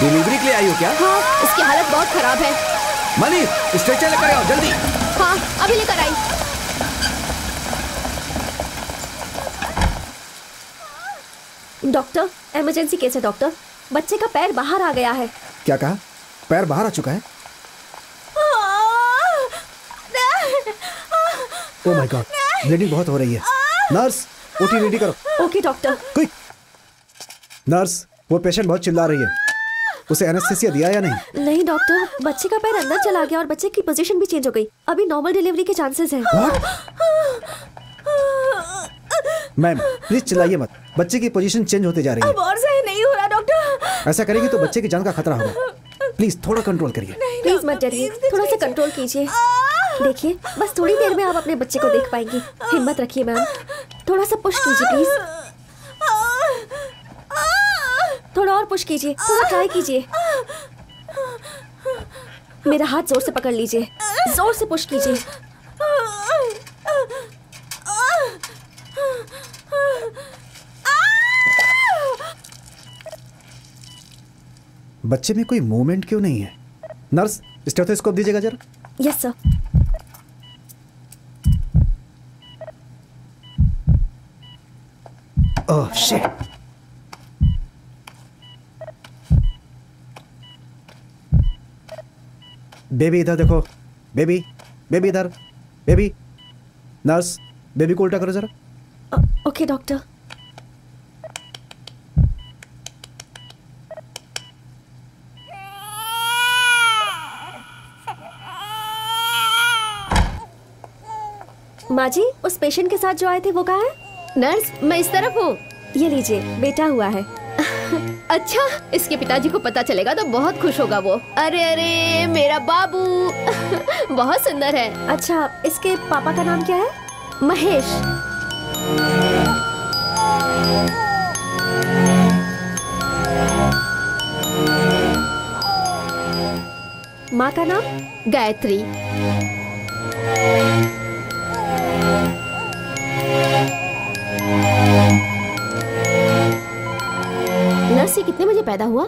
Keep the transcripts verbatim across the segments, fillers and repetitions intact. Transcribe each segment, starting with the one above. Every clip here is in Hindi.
डिलीवरी के लिए आई हो क्या? हाँ, उसकी हालत बहुत खराब है। मनी, स्ट्रेचर लेकर आओ जल्दी। हाँ, अभी लेकर आई। डॉक्टर, इमरजेंसी केस है डॉक्टर। बच्चे का पैर बाहर आ गया है। क्या कहा? पैर बाहर आ चुका है? ओह माय गॉड, ब्लीडिंग बहुत हो रही है। नर्स, ओटी रेडी करो। Okay doctor. क्विक। नर्स, वो पेशेंट बहुत चिल्ला रही है। उसे एनेस्थीसिया दिया या नहीं? नहीं डॉक्टर, बच्चे का पैर अंदर चला गया और बच्चे की पोजीशन भी चेंज हो गई। अभी नॉर्मल डिलीवरी के चांसेस हैं। मैम प्लीज चिल्लाइए मत, बच्चे की पोजीशन चेंज होते जा रही है। अब और सही नहीं हो रहा डॉक्टर। ऐसा करेंगे तो बच्चे की जान का खतरा होगा। प्लीज थोड़ा कंट्रोल करिए। प्लीज मत डरिए, थोड़ा सा कंट्रोल कीजिए। देखिए बस थोड़ी देर में आप अपने बच्चे को देख पाएंगी। हिम्मत रखिए मैम, थोड़ा सा पुश कीजिए प्लीज। थोड़ा और पुश कीजिए, थोड़ा ट्राई कीजिए। मेरा हाथ जोर से पकड़ लीजिए, जोर से पुश कीजिए। बच्चे में कोई मूवमेंट क्यों नहीं है? नर्स, स्टेथोस्कोप दीजिएगा जरा। Yes sir. Oh shit. Baby इधर देखो, बेबी बेबी इधर, बेबी। नर्स, बेबी को उल्टा करो जरा। Okay doctor. माँ जी, उस पेशेंट के साथ जो आए थे वो कहाँ है? नर्स, मैं इस तरफ हूँ। ये लीजिए, बेटा हुआ है। अच्छा, इसके पिताजी को पता चलेगा तो बहुत खुश होगा वो। अरे अरे मेरा बाबू बहुत सुंदर है। अच्छा, इसके पापा का नाम क्या है? महेश। माँ का नाम? गायत्री। नर्स, ये कितने बजे पैदा हुआ?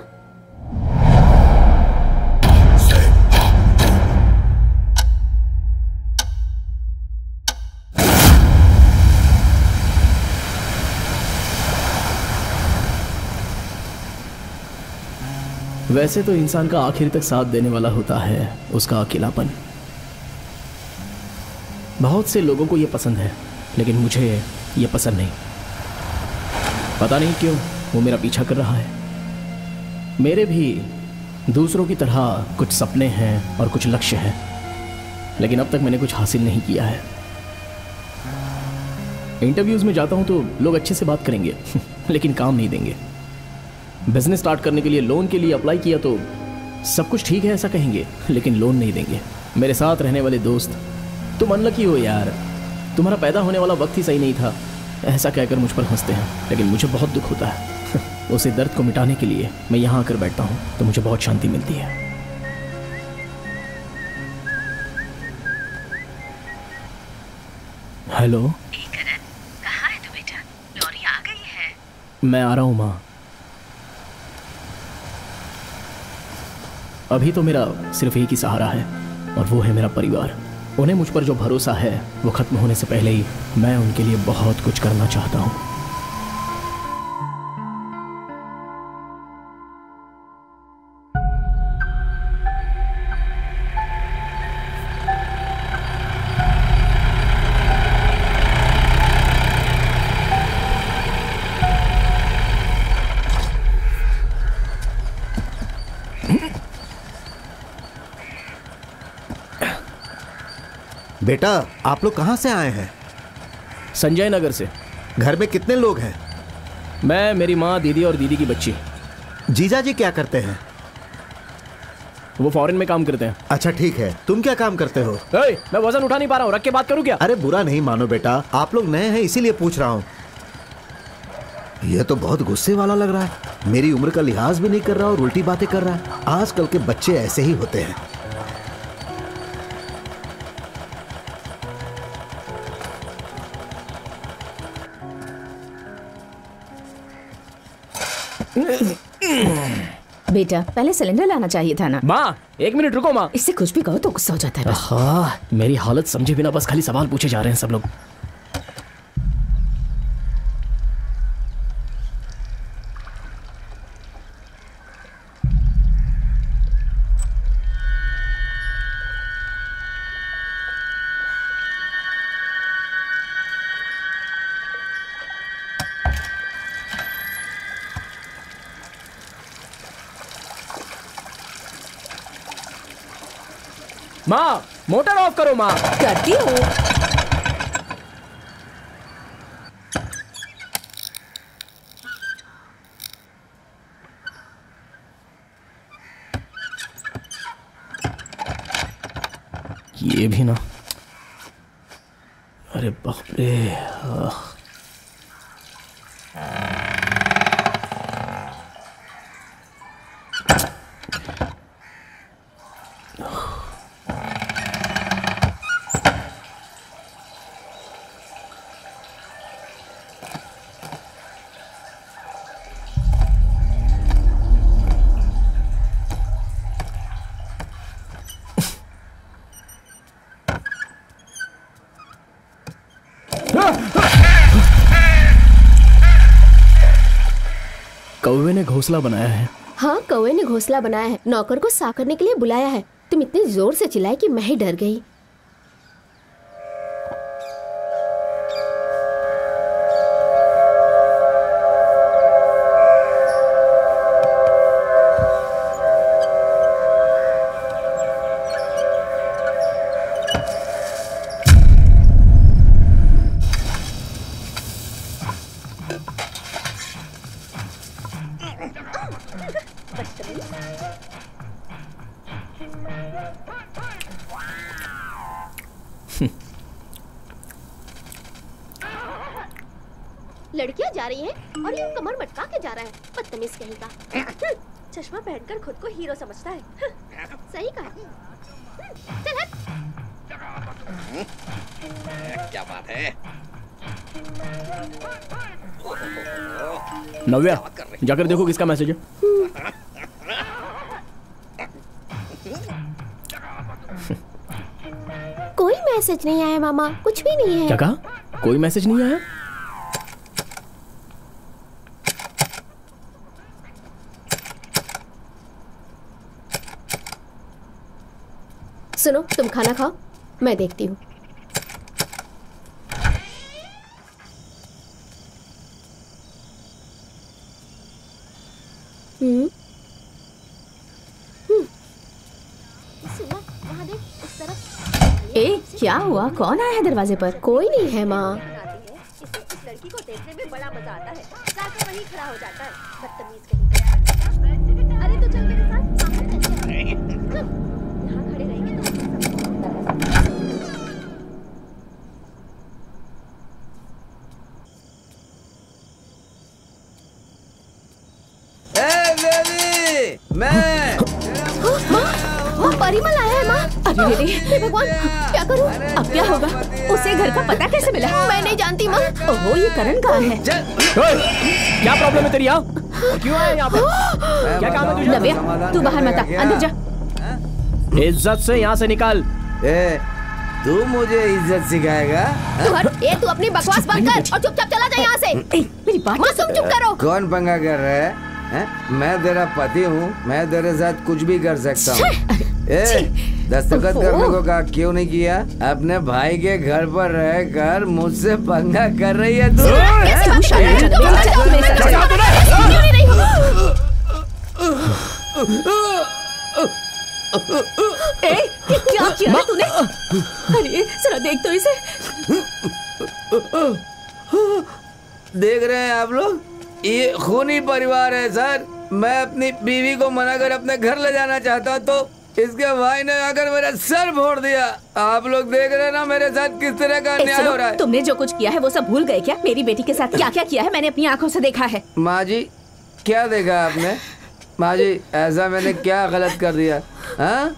वैसे तो इंसान का आखिर तक साथ देने वाला होता है उसका अकेलापन। बहुत से लोगों को ये पसंद है, लेकिन मुझे ये पसंद नहीं। पता नहीं क्यों वो मेरा पीछा कर रहा है। मेरे भी दूसरों की तरह कुछ सपने हैं और कुछ लक्ष्य हैं, लेकिन अब तक मैंने कुछ हासिल नहीं किया है। इंटरव्यूज़ में जाता हूँ तो लोग अच्छे से बात करेंगे लेकिन काम नहीं देंगे। बिजनेस स्टार्ट करने के लिए लोन के लिए अप्लाई किया तो सब कुछ ठीक है ऐसा कहेंगे, लेकिन लोन नहीं देंगे। मेरे साथ रहने वाले दोस्त, तुम अनलकी हो यार, तुम्हारा पैदा होने वाला वक्त ही सही नहीं था, ऐसा कहकर मुझ पर हंसते हैं। लेकिन मुझे बहुत दुख होता है। उसे दर्द को मिटाने के लिए मैं यहाँ आकर बैठता हूँ तो मुझे बहुत शांति मिलती है। हेलो, कहाँ है तू बेटा? लॉरी आ गई है। मैं आ रहा हूँ माँ। अभी तो मेरा सिर्फ एक ही सहारा है और वो है मेरा परिवार। उन्हें मुझ पर जो भरोसा है वो खत्म होने से पहले ही मैं उनके लिए बहुत कुछ करना चाहता हूँ। बेटा, आप लोग कहाँ से आए हैं? संजय नगर से। घर में कितने लोग हैं? मैं, मेरी माँ, दीदी और दीदी की बच्ची। जीजा जी क्या करते हैं? वो फॉरेन में काम करते हैं। अच्छा ठीक है, तुम क्या काम करते हो? ए, मैं वजन उठा नहीं पा रहा हूँ, रख के बात करूँ क्या? अरे बुरा नहीं मानो बेटा, आप लोग नए हैं इसीलिए पूछ रहा हूँ। यह तो बहुत गुस्से वाला लग रहा है, मेरी उम्र का लिहाज भी नहीं कर रहा और उल्टी बातें कर रहा है। आजकल के बच्चे ऐसे ही होते हैं। बेटा पहले सिलेंडर लाना चाहिए था ना। माँ एक मिनट रुको माँ, इससे कुछ भी कहो तो गुस्सा हो जाता है। हाँ मेरी हालत समझे बिना बस खाली सवाल पूछे जा रहे हैं सब लोग। माँ मोटर ऑफ करो। माँ करती हूँ। ये भी ना, अरे बाप रे। कौवे ने घोंसला बनाया है। हाँ कौवे ने घोंसला बनाया है, नौकर को साफ करने के लिए बुलाया है। तुम इतने जोर से चिल्लाए कि मैं ही डर गई। लड़कियां जा रही हैं और ये कमर मटका के जा रहा है, बदतमीज कहीं का। चश्मा पहनकर खुद को हीरो समझता है। सही कहा। चल हट। क्या बात है नव्या, जाकर देखो किसका मैसेज है। कोई मैसेज नहीं आया मामा, कुछ भी नहीं है। क्या कहा? कोई मैसेज नहीं आया? सुनो तुम खाना खाओ, मैं देखती हूँ। हम्म वहाँ देख उस तरफ। ए क्या हुआ? कौन आया है दरवाजे पर? कोई नहीं है माँ। इस लड़की को देखने में बड़ा मजा आता है, जाकर वहीं खड़ा हो जाता है, बदतमीज कहीं। अरे तो चल मेरे साथ। मैं माँ परिमल आया है माँ। अरे हे भगवान क्या करूँ अब? क्या होगा? उसे घर का पता कैसे मिला? मैं नहीं जानती माँ। ओहो ये करण कहाँ है? क्या प्रॉब्लम है तेरी? आओ क्यों आया यहाँ पे? क्या काम है तुझे? नव्या तू बाहर मत आ, अंदर जा। इज्जत से यहाँ से निकाल। ए, तू मुझे इज्जत सिखाएगा? तू तू अपनी बकवास बंद कर और चुपचाप चला जा यहाँ से। मेरी बात तुम चुप करो। कौन पंगा कर रहा है? है? मैं तेरा पति हूँ, मैं तेरे साथ कुछ भी कर सकता हूँ। दस्तखत करने को कहा क्यों नहीं किया? अपने भाई के घर पर रहकर मुझसे पंगा कर रही है तू? ए, क्या किया तूने? अरे जरा देख तो इसे। देख रहे हैं आप लोग, ये खूनी परिवार है सर। मैं अपनी बीवी को मना कर अपने घर ले जाना चाहता तो इसके भाई ने आकर मेरा सर फोड़ दिया। आप लोग देख रहे हैं ना मेरे साथ किस तरह का अन्याय हो रहा है। तुमने जो कुछ किया है वो सब भूल गए क्या? मेरी बेटी के साथ क्या क्या किया है मैंने अपनी आंखों से देखा है। माँ जी क्या देखा आपने? माँ जी ऐसा मैंने क्या गलत कर दिया? हाँ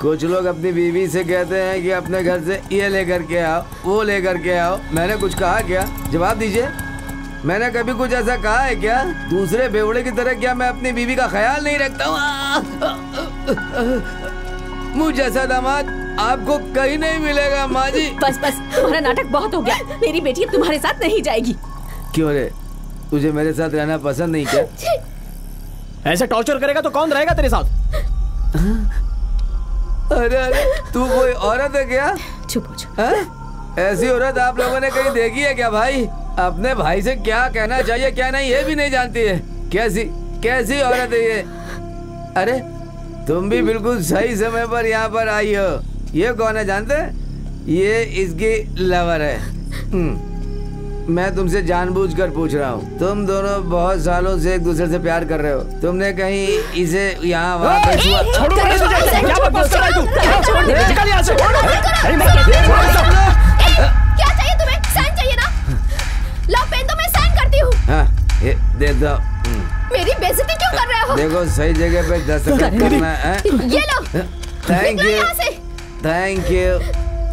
कुछ लोग अपनी बीवी से कहते हैं कि अपने घर से ये लेकर के आओ, वो लेकर के आओ। मैंने कुछ कहा क्या? जवाब दीजिए। मैंने कभी कुछ ऐसा कहा है क्या? दूसरे बेवड़े की तरह क्या मैं अपनी बीवी का ख्याल नहीं रखता हूँ? मुझ जैसा दामाद आपको कहीं नहीं मिलेगा माँ जी। बस बस हमारा नाटक बहुत हो गया। मेरी बेटी तुम्हारे साथ नहीं जाएगी। क्यों रे, तुझे मेरे साथ रहना पसंद नहीं क्या? ऐसे टॉर्चर करेगा तो कौन रहेगा तेरे साथ? अरे अरे तू कोई औरत है क्या? चुप हो जा। ऐसी औरत आप लोगों ने कहीं देखी है क्या भाई? अपने भाई से क्या कहना चाहिए क्या नहीं ये भी नहीं जानती है। कैसी कैसी औरत है ये? अरे तुम भी बिल्कुल सही समय पर यहाँ पर आई हो। ये कौन है जानते? ये इसकी लवर है। मैं तुमसे जानबूझकर पूछ रहा हूँ, तुम दोनों बहुत सालों से एक दूसरे से प्यार कर रहे हो, तुमने कहीं इसे यहाँ वहाँ पर क्या चाहिए तुम्हें? साइन चाहिए ना? लव पेन तो मैं साइन करती हूँ। हाँ ये दे दो। मेरी बेइज्जती क्यों कर रहे हो? देखो सही जगह पे दस्तखत करना है। ये लो। Thank you thank you.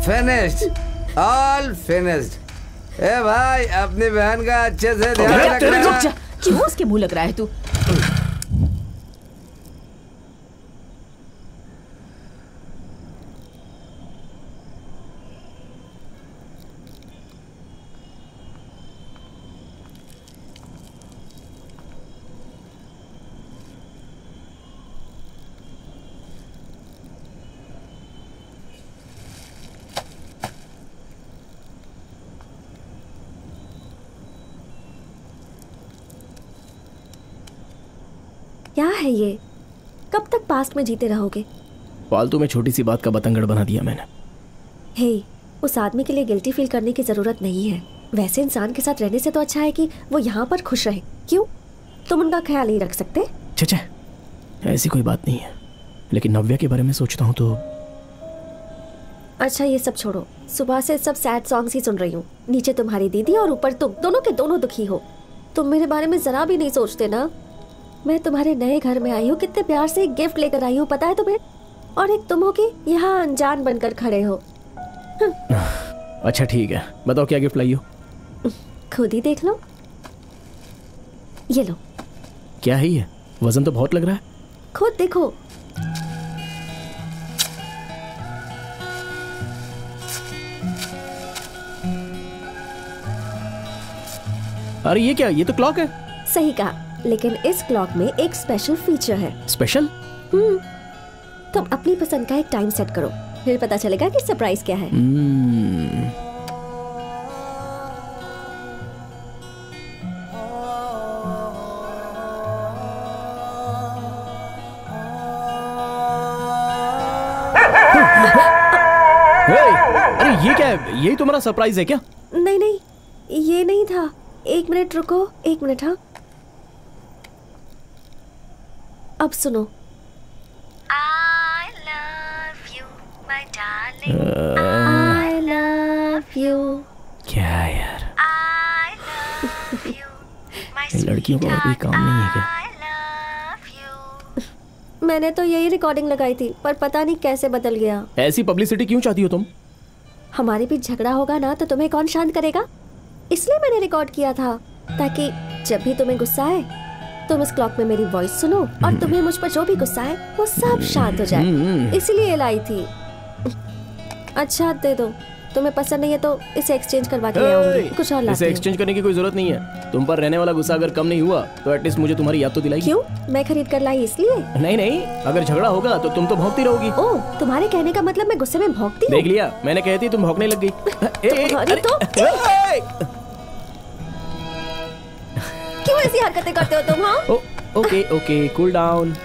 Finished all finished. ए भाई अपनी बहन का अच्छे से ध्यान रखना। क्यों उसके मुंह लग रहा है तू? क्या है ये? कब तक पास्ट में जीते रहोगे? फालतू में छोटी सी बात का बतंगड़ बना दिया मैंने। हे, उस आदमी के लिए गिल्टी फील करने की जरूरत नहीं है। वैसे इंसान के साथ रहने से तो अच्छा है कि वो यहाँ पर खुश रहे। क्यों? तुम उनका ख्याल नहीं रख सकते? छे छे, ऐसी कोई बात नहीं है। लेकिन नव्या के बारे में सोचता हूँ तो। अच्छा ये सब छोड़ो, सुबह से सब सैड सॉन्ग्स ही सुन रही हूँ। नीचे तुम्हारी दीदी और ऊपर तुम, दोनों के दोनों दुखी हो। तुम मेरे बारे में जरा भी नहीं सोचते ना। मैं तुम्हारे नए घर में आई हूँ, कितने प्यार से एक गिफ्ट लेकर आई हूँ पता है तुम्हें, और एक तुम हो कि यहाँ अनजान बनकर खड़े हो। अच्छा ठीक है, बताओ क्या गिफ्ट लाई हो? खुद ही देख लो। ये लो। क्या है ये? वजन तो बहुत लग रहा है। खुद देखो। अरे ये क्या? ये तो क्लॉक है। सही कहा, लेकिन इस क्लॉक में एक स्पेशल फीचर है। स्पेशल? हम्म। तुम अपनी पसंद का एक टाइम सेट करो, फिर पता चलेगा कि सरप्राइज क्या है। hmm. hey, अरे ये क्या है? यही तुम्हारा सरप्राइज है क्या? नहीं नहीं ये नहीं था। एक मिनट रुको, एक मिनट। हाँ अब सुनो। I love you, my darling. I love you. क्या यार? I love you, my sweet. लड़कियों को भी काम नहीं है क्या? मैंने तो यही रिकॉर्डिंग लगाई थी, पर पता नहीं कैसे बदल गया। ऐसी पब्लिसिटी क्यों चाहती हो तुम? हमारे बीच झगड़ा होगा ना तो तुम्हें कौन शांत करेगा, इसलिए मैंने रिकॉर्ड किया था ताकि जब भी तुम्हें गुस्सा आए तुम इस क्लॉक में मेरी वॉइस सुनो और तुम्हें मुझ पर जो भी गुस्सा है वो सब शांत हो जाए, इसीलिए लाई थी। अच्छा दे दो, तुम्हें पसंद नहीं है तो इसे एक्सचेंज करवा के ले आऊंगी। कुछ और लाती हूं। एक्सचेंज करने की कोई जरूरत नहीं है। तुम पर रहने वाला गुस्सा अगर कम नहीं हुआ तो एटलीस्ट मुझे तुम्हारी याद तो दिलाई। क्यों? मैं खरीद कर लाई इसलिए? नहीं नहीं, अगर झगड़ा होगा तो तुम तो भौंकती रहोगी। ओह, तुम्हारे कहने का मतलब मैं गुस्से में भौंकती हूं? देख लिया, मैंने कही थी तुम भौंकने लग गई। क्यों ऐसी हरकतें करते हो तुम? हाँ ओके ओके, कूल डाउन।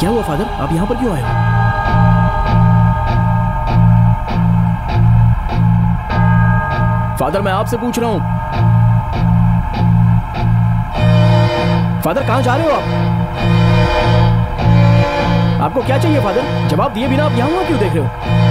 क्या हुआ फादर, आप यहाँ पर क्यों आए हो? फादर मैं आपसे पूछ रहा हूं। फादर कहां जा रहे हो आप? आपको क्या चाहिए फादर? जवाब दिए बिना आप यहां हुआ क्यों देख रहे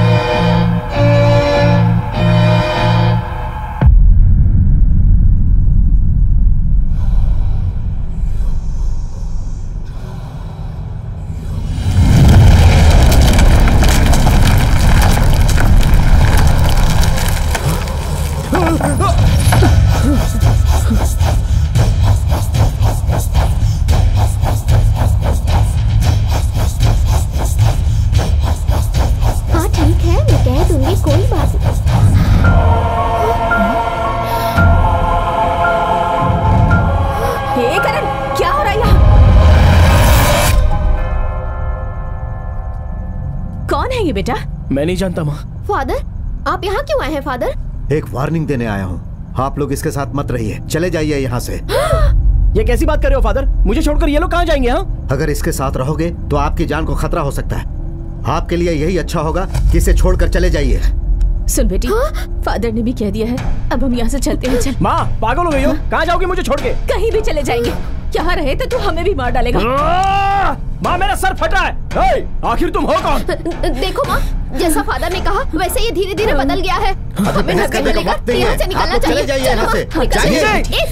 बेटा? मैं नहीं जानता माँ। फादर आप यहाँ क्यों आए हैं? फादर एक वार्निंग देने आया हूँ, आप लोग इसके साथ मत रहिए, चले जाइए यहाँ से। ये कैसी बात कर रहे हो फादर? मुझे छोड़कर ये लोग कहाँ जाएंगे? हाँ अगर इसके साथ रहोगे तो आपकी जान को खतरा हो सकता है, आपके लिए यही अच्छा होगा कि इसे छोड़कर चले जाइए। सुन बेटी, हाँ? फादर ने भी कह दिया है, अब हम यहाँ से चलते हैं। चल। माँ पागल हो गई हो, कहाँ जाओगे मुझे छोड़ के? कहीं भी चले जाएंगे, यहाँ रहे तो तू हमें भी मार डालेगा। माँ मेरा सर फटा है, आखिर तुम हो कौन? देखो माँ, जैसा फादर ने कहा वैसे ये धीरे धीरे बदल गया है, हमें यहाँ से निकलना चाहिए।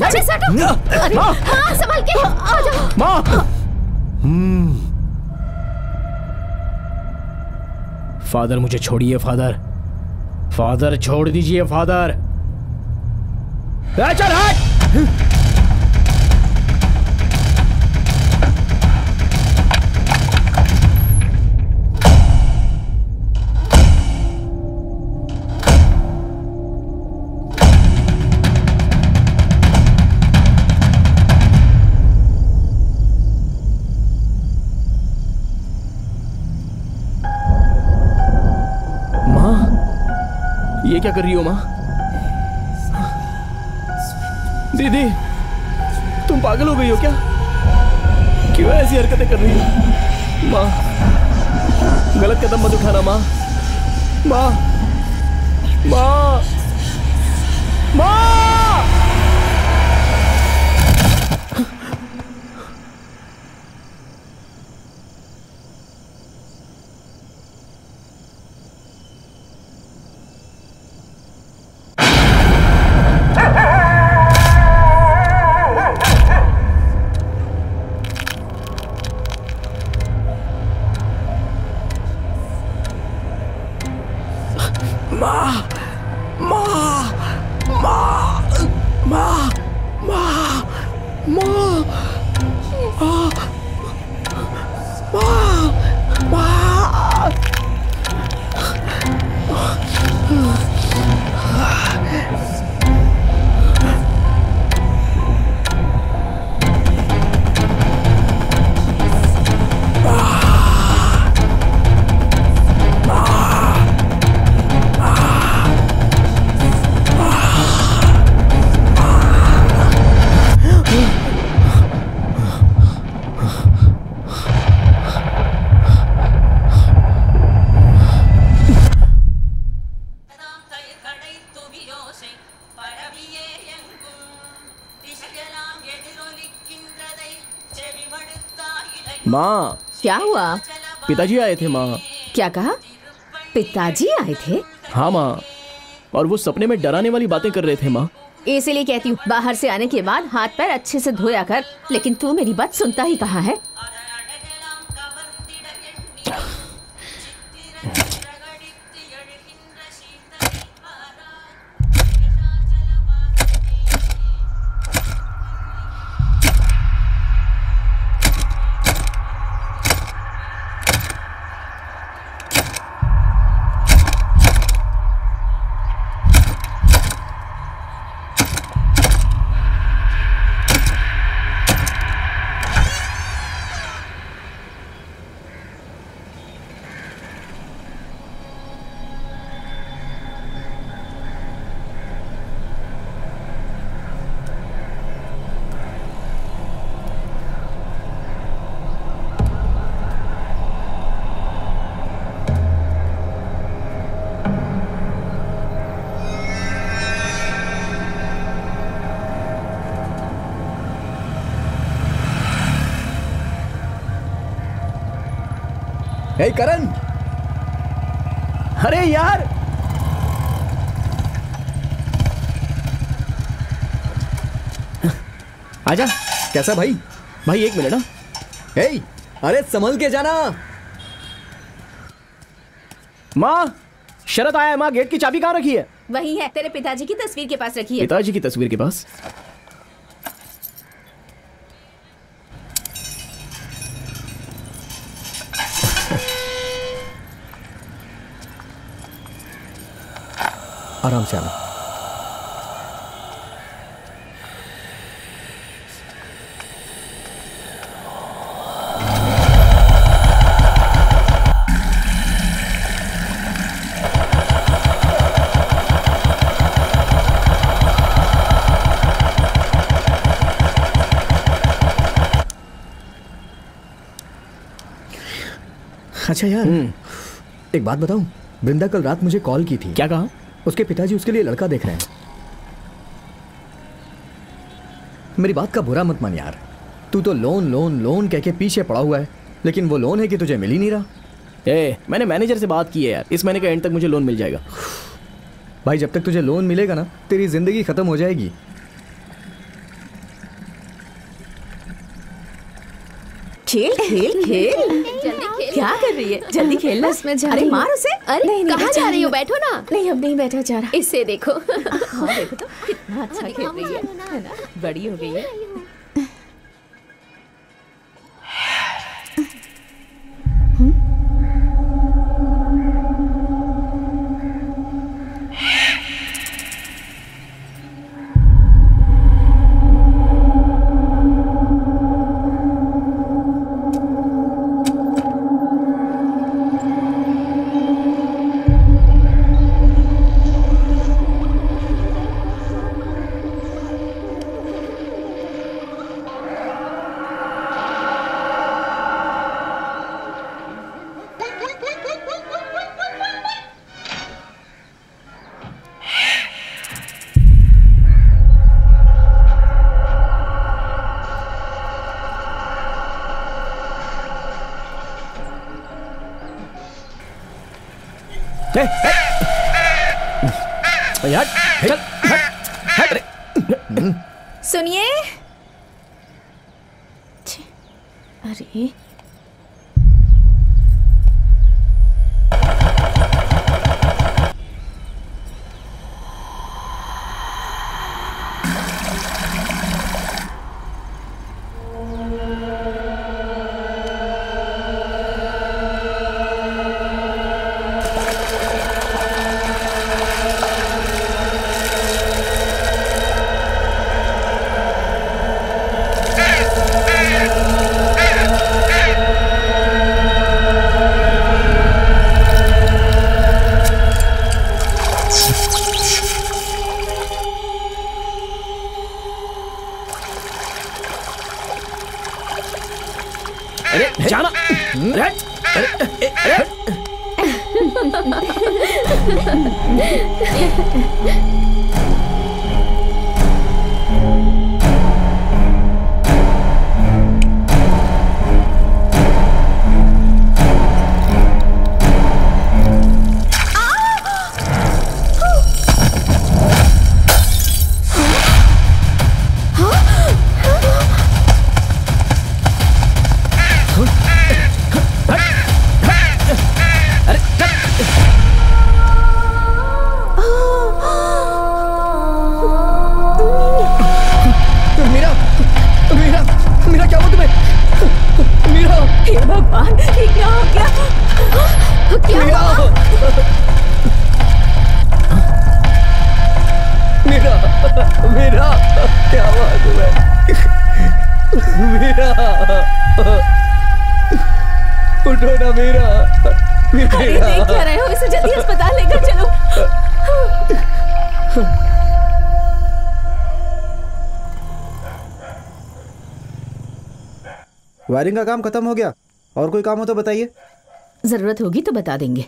संभाल के आ जाओ। माँ फादर मुझे छोड़िए फादर, फादर छोड़ दीजिए फादर। ये क्या कर रही हो माँ? दीदी तुम पागल हो गई हो क्या? क्यों ऐसी हरकतें कर रही हो? माँ गलत कदम मत उठाना माँ। माँ माँ माँ माँ क्या हुआ? पिताजी आए थे माँ। क्या कहा? पिताजी आए थे? हाँ माँ, और वो सपने में डराने वाली बातें कर रहे थे माँ। इसीलिए कहती हूँ बाहर से आने के बाद हाथ पैर अच्छे से धोया कर, लेकिन तू मेरी बात सुनता ही कहाँ है। हे करण, अरे यार आजा। कैसा भाई? भाई एक मिनट ना, हे अरे संभल के जाना। माँ शरद आया है। माँ गेट की चाबी कहाँ रखी है? वही है, तेरे पिताजी की तस्वीर के पास रखी है। पिताजी की तस्वीर के पास? आराम से आना। अच्छा यार एक बात बताऊं, वृंदा कल रात मुझे कॉल की थी। क्या कहा? उसके पिताजी उसके लिए लड़का देख रहे हैं। मेरी बात का बुरा मत मान यार, तू तो लोन लोन लोन कह के पीछे पड़ा हुआ है, लेकिन वो लोन है कि तुझे मिल ही नहीं रहा। ए, मैंने मैनेजर से बात की है यार, इस महीने के एंड तक मुझे लोन मिल जाएगा। भाई जब तक तुझे लोन मिलेगा ना तेरी जिंदगी खत्म हो जाएगी। खेल खेल खेल क्या कर रही है? जल्दी खेलना, उसमें जा रही। अरे मार उसे। अरे नहीं, नहीं, कहाँ जा रही हो? बैठो ना। नहीं अब नहीं बैठा जा रहा। इससे देखो, हाँ, देखो तो कितना अच्छा खेल रही है ना, बड़ी हो गई है। सुनिए, अरे वायरिंग का काम खत्म हो गया, और कोई काम हो तो बताइए। जरूरत होगी तो बता देंगे।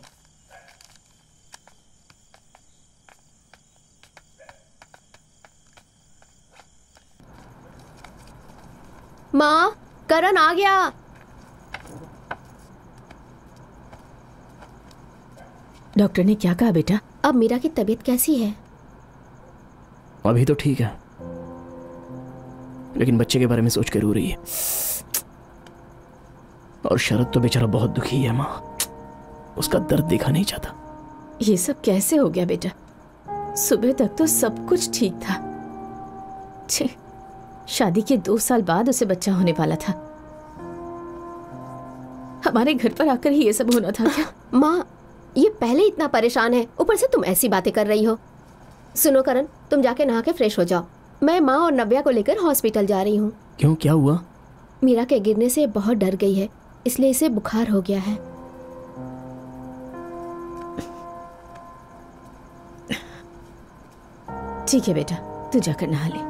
माँ करण आ गया। डॉक्टर ने क्या कहा बेटा? अब मीरा की तबीयत कैसी है? अभी तो ठीक है, लेकिन बच्चे के बारे में सोच के रो रही है। और शरद तो बेचारा बहुत दुखी है माँ, उसका दर्द देखा नहीं चाहता। ये सब कैसे हो गया बेटा? सुबह तक तो सब कुछ ठीक था। छे, शादी के दो साल बाद उसे बच्चा होने वाला था, हमारे घर पर आकर ही ये सब होना था क्या? माँ, ये पहले इतना परेशान है, ऊपर से तुम ऐसी बातें कर रही हो। सुनो करण, तुम जाके नहा के फ्रेश हो जाओ, मैं माँ और नव्या को लेकर हॉस्पिटल जा रही हूँ। क्यों, क्या हुआ? मीरा के गिरने से बहुत डर गई है, इसलिए इसे बुखार हो गया है। ठीक है बेटा, तू जाकर नहा ले।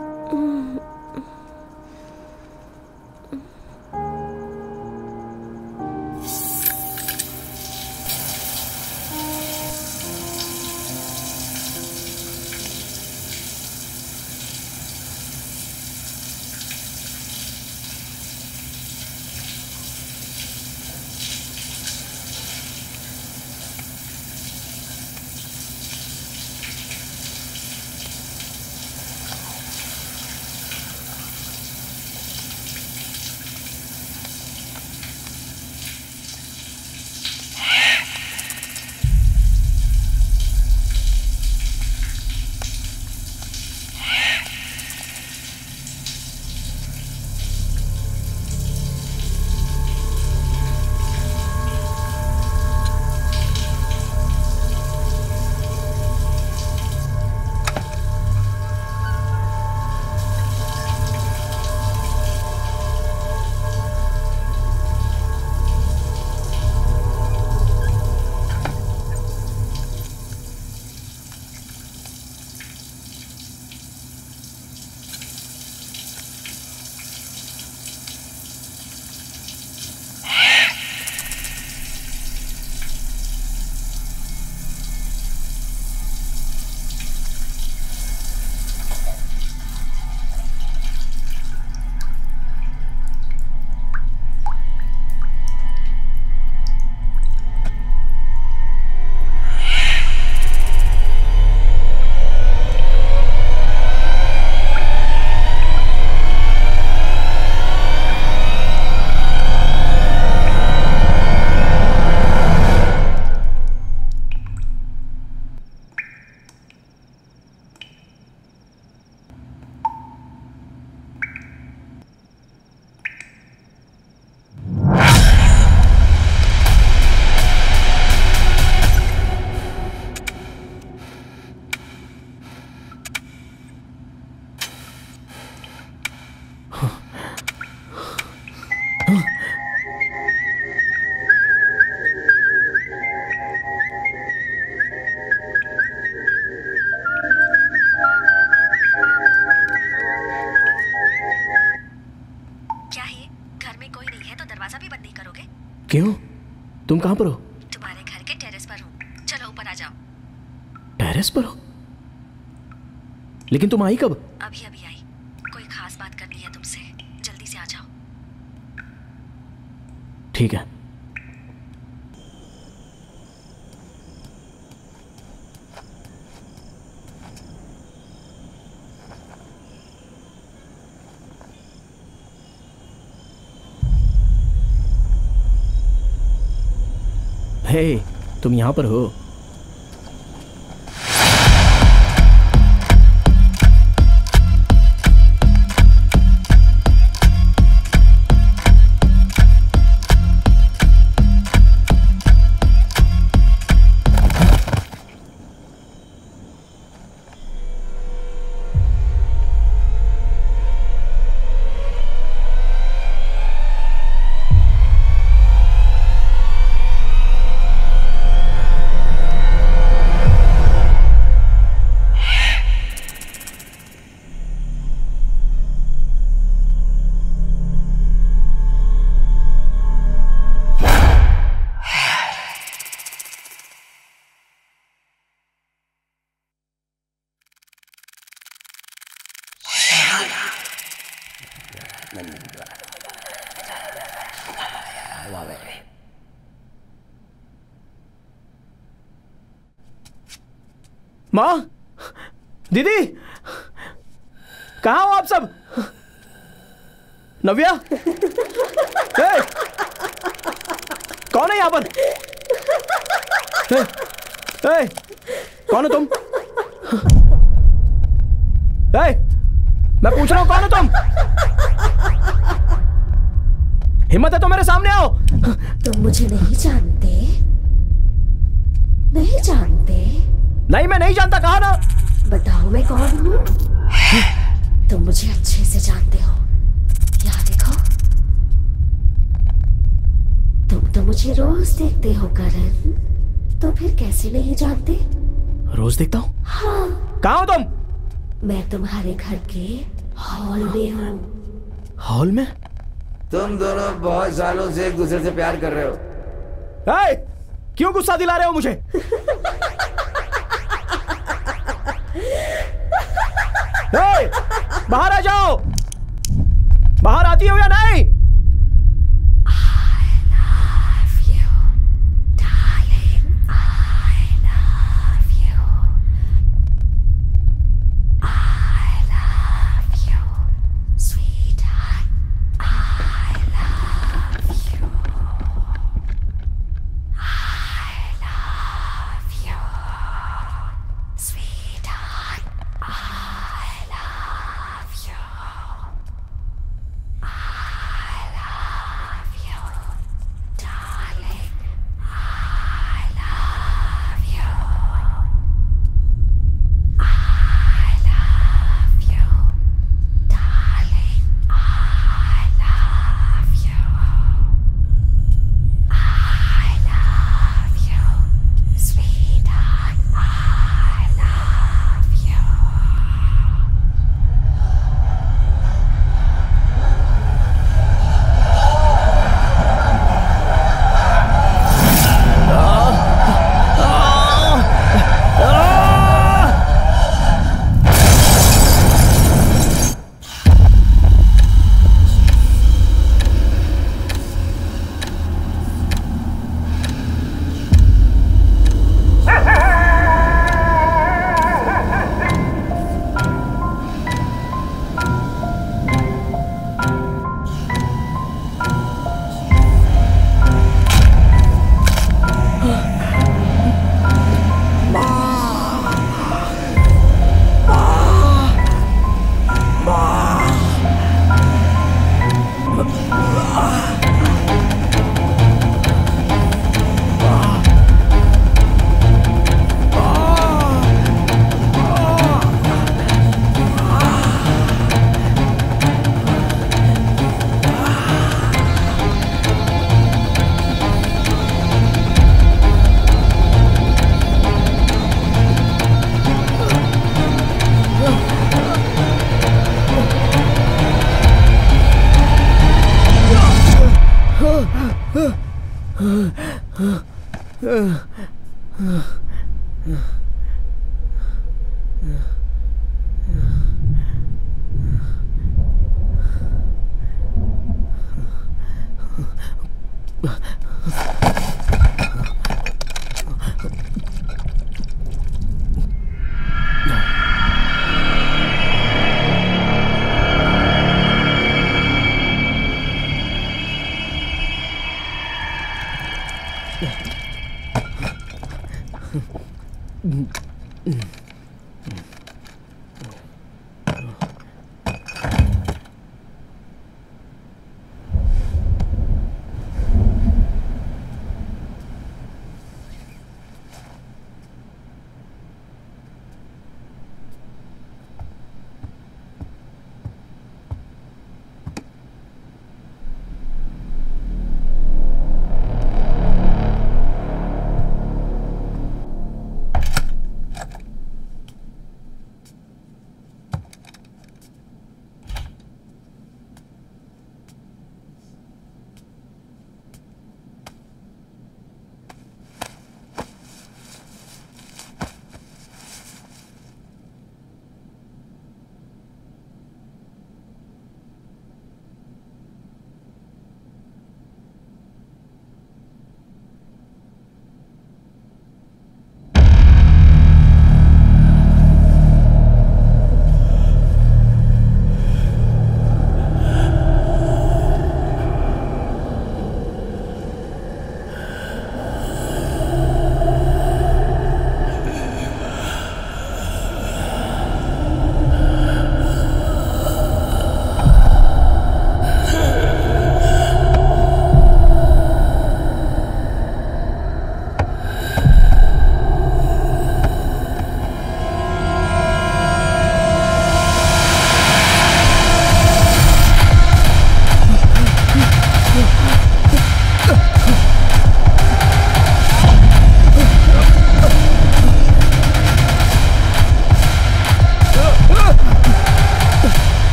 क्यों, तुम कहाँ पर हो? तुम्हारे घर के टेरेस पर हूँ, चलो ऊपर आ जाओ। टेरेस पर हो? लेकिन तुम आई कब? अभी अभी आई, कोई खास बात करनी है तुमसे, जल्दी से आ जाओ। ठीक है। हे, तुम यहाँ पर हो? माँ, दीदी, कहाँ हो आप सब? नव्या, कौन है यहाँ पर? ए, ए, कौन हो तुम? ए, मैं पूछ रहा हूँ कौन हो तुम? हिम्मत है तो मेरे सामने आओ। तुम मुझे नहीं जानते? नहीं जानते? नहीं, मैं नहीं जानता। कहा ना, बताओ मैं कौन हूँ? तुम मुझे अच्छे से जानते हो। यहाँ देखो, तुम तो मुझे रोज देखते हो करण, तो फिर कैसे नहीं जानते? रोज देखता हूँ। हाँ। कहाँ हो तुम? मैं तुम्हारे घर के हॉल में हूँ। हॉल में? तुम दोनों बहुत सालों से एक दूसरे से प्यार कर रहे हो। ए, क्यों गुस्सा दिला रहे हो मुझे? ए, बाहर आ जाओ। बाहर आती हो या नहीं? I love you, darling. I love you. I love you, sweetheart. I love you. I love you, sweetheart. I love you. I love you, darling. I love you. I love you, darling. I love you. I love you, sweetheart. I love you.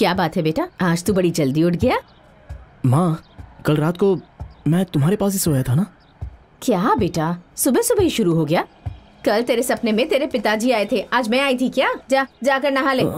क्या बात है बेटा, आज तू बड़ी जल्दी उठ गया। माँ, कल रात को मैं तुम्हारे पास ही सोया था ना। क्या बेटा, सुबह सुबह ही शुरू हो गया। कल तेरे सपने में तेरे पिताजी आए थे, आज मैं आई थी क्या? जा जाकर नहा ले।